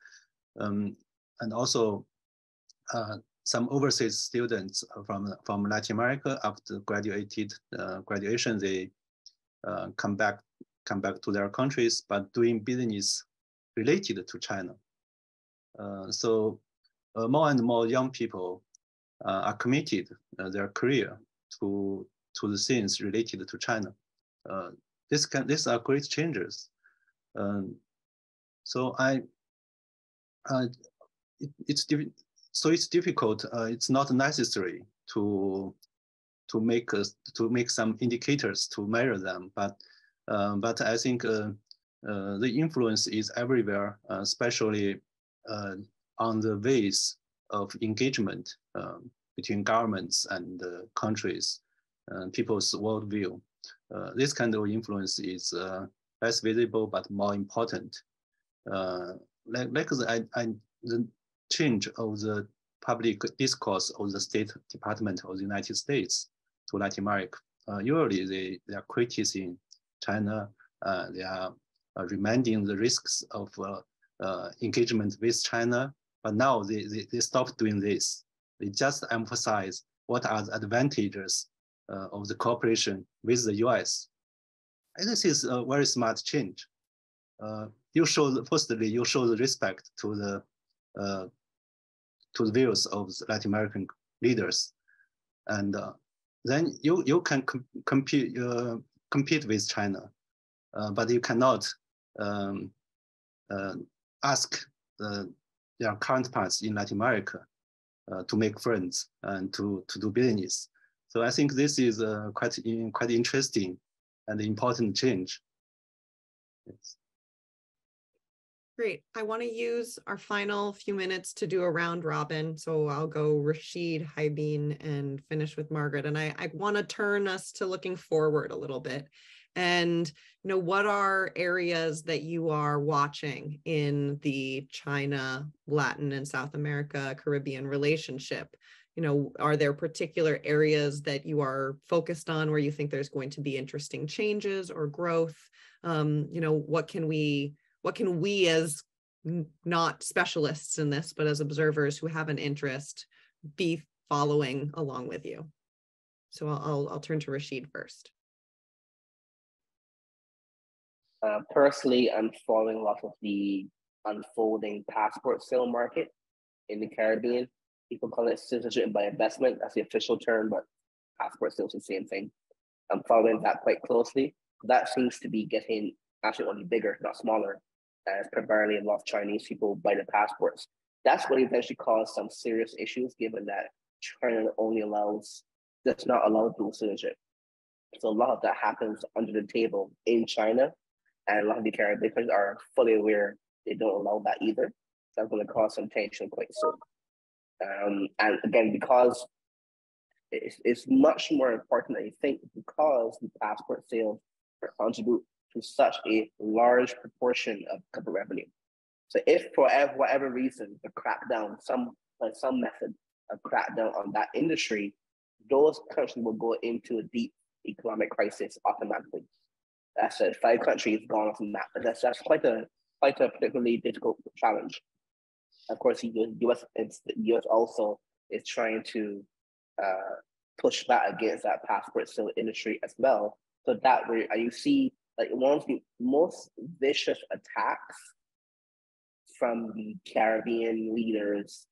um, and also uh, some overseas students from from Latin America after graduated uh, graduation they uh, come back come back to their countries, but doing business related to China, uh, so. Uh, more and more young people uh, are committed uh, their career to to the things related to China. Uh, this can these are great changes. Um, so I, uh, it, it's so it's difficult. Uh, it's not necessary to to make us to make some indicators to measure them. But uh, but I think uh, uh, the influence is everywhere, uh, especially. Uh, on the ways of engagement um, between governments and uh, countries, uh, people's worldview. Uh, this kind of influence is uh, less visible but more important. Uh, like like the, I, I, the change of the public discourse of the State Department of the United States to Latin America. Uh, usually they, they are criticizing China, uh, they are uh, reminding the risks of uh, uh, engagement with China, but now they, they, they stopped doing this. They just emphasize what are the advantages uh, of the cooperation with the U S. And this is a very smart change. Uh, you show, the, firstly, you show the respect to the uh, to the views of the Latin American leaders, and uh, then you you can com compete uh, compete with China, uh, but you cannot um, uh, ask the, their counterparts in Latin America uh, to make friends and to to do business. So I think this is uh, quite in, quite interesting and important change. Yes. Great. I want to use our final few minutes to do a round robin. So I'll go Rasheed, Haibin, and finish with Margaret. And I, I want to turn us to looking forward a little bit. And, you know, what are areas that you are watching in the China, Latin, and South America, Caribbean relationship? You know, are there particular areas that you are focused on where you think there's going to be interesting changes or growth? Um, you know, what can we... What can we as not specialists in this, but as observers who have an interest, be following along with you? So I'll, I'll, I'll turn to Rasheed first. Uh, personally, I'm following a lot of the unfolding passport sale market in the Caribbean. People call it citizenship by investment. That's the official term, but passport sales is the same thing. I'm following that quite closely. That seems to be getting actually only bigger, not smaller. As primarily a lot of Chinese people buy the passports. That's what eventually caused some serious issues, given that China only allows, does not allow dual citizenship. So a lot of that happens under the table in China, and a lot of the Caribbean countries are fully aware they don't allow that either. That's going to cause some tension quite soon. Um, and again, because it's, it's much more important than you think, because the passport sales contribute to such a large proportion of corporate revenue. So if for whatever reason, the crackdown, some like some method of crackdown on that industry, those countries will go into a deep economic crisis automatically. That's it, five countries gone off the map. That's, that's quite a quite a particularly difficult challenge. Of course, the U S, U S also is trying to uh, push back against that passport sale industry as well. So that way, you see like one of the most vicious attacks from the Caribbean leaders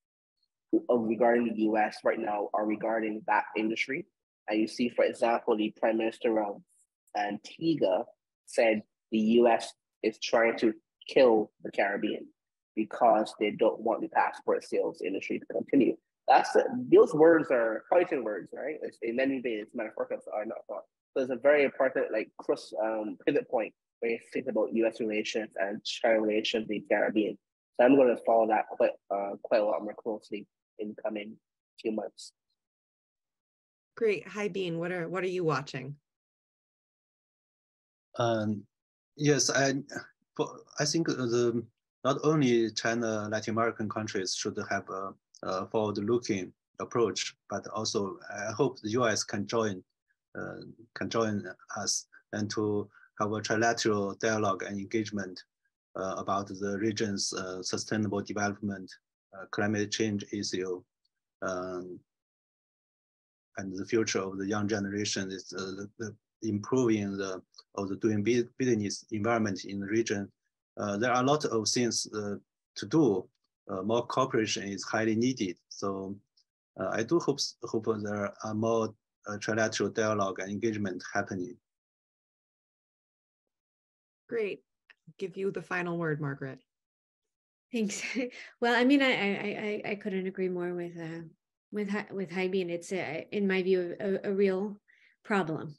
regarding the U S right now are regarding that industry. And you see, for example, the Prime Minister of Antigua said the U S is trying to kill the Caribbean because they don't want the passport sales industry to continue. That's a, those words are fighting words, right? It's, in many ways, metaphorical are not thought. So it's a very important like cross um, pivot point when you think about U S relations and China relations in the Caribbean. So I'm going to follow that quite uh, quite a lot more closely in the coming few months. Great. Haibin, what are what are you watching? Um, yes, I I think the not only China Latin American countries should have a, a forward-looking approach, but also I hope the U S can join. Uh, can join us and to have a trilateral dialogue and engagement uh, about the region's uh, sustainable development, uh, climate change issue, um, and the future of the young generation is uh, the, the improving the of the doing business environment in the region. Uh, there are a lot of things uh, to do. Uh, more cooperation is highly needed. So uh, I do hope hope there are more Uh, trilateral dialogue and engagement happening. Great. I'll give you the final word, Margaret. Thanks. Well, I mean, I I I couldn't agree more with uh, with with Haibin. It's a, in my view a, a real problem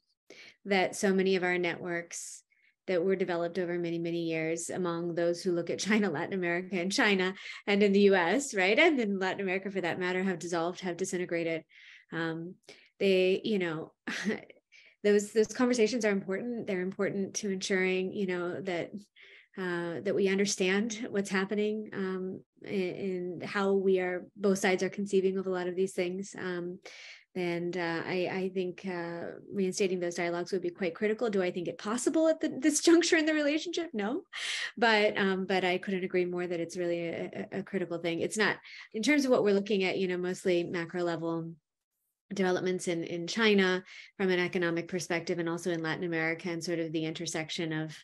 that so many of our networks that were developed over many, many years among those who look at China, Latin America, and China, and in the U S, right, and in Latin America for that matter, have dissolved, have disintegrated. Um, They, you know, those those conversations are important. They're important to ensuring, you know, that uh, that we understand what's happening um, and how we are, both sides are conceiving of a lot of these things. Um, And uh, I, I think uh, reinstating those dialogues would be quite critical. Do I think it possible at the, this juncture in the relationship? No, but um, but I couldn't agree more that it's really a, a critical thing. It's not, in terms of what we're looking at, you know, mostly macro level developments in, in China from an economic perspective, and also in Latin America, and sort of the intersection of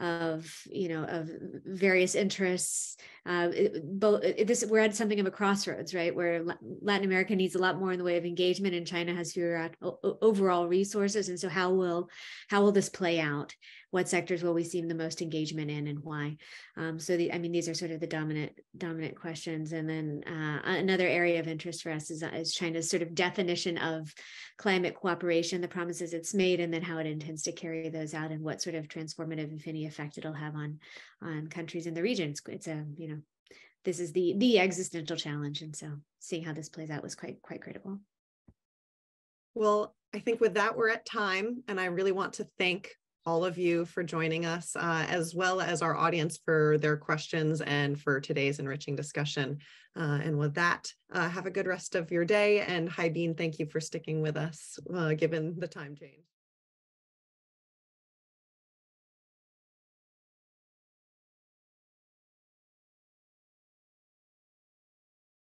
of, you know, of various interests. Uh, it, both, it, this, we're at something of a crossroads, right? Where Latin America needs a lot more in the way of engagement, and China has fewer overall resources. And so how will, how will this play out? What sectors will we see the most engagement in, and why? Um, so, the, I mean, these are sort of the dominant dominant questions. And then uh, another area of interest for us is, is China's sort of definition of climate cooperation, the promises it's made, and then how it intends to carry those out, and what sort of transformative, if any, effect it'll have on on countries in the region. It's, it's a, you know, this is the the existential challenge, and so seeing how this plays out was quite quite critical. Well, I think with that we're at time, and I really want to thank all of you for joining us, uh, as well as our audience for their questions and for today's enriching discussion. Uh, and with that, uh, have a good rest of your day. And Haibin, thank you for sticking with us, uh, given the time change.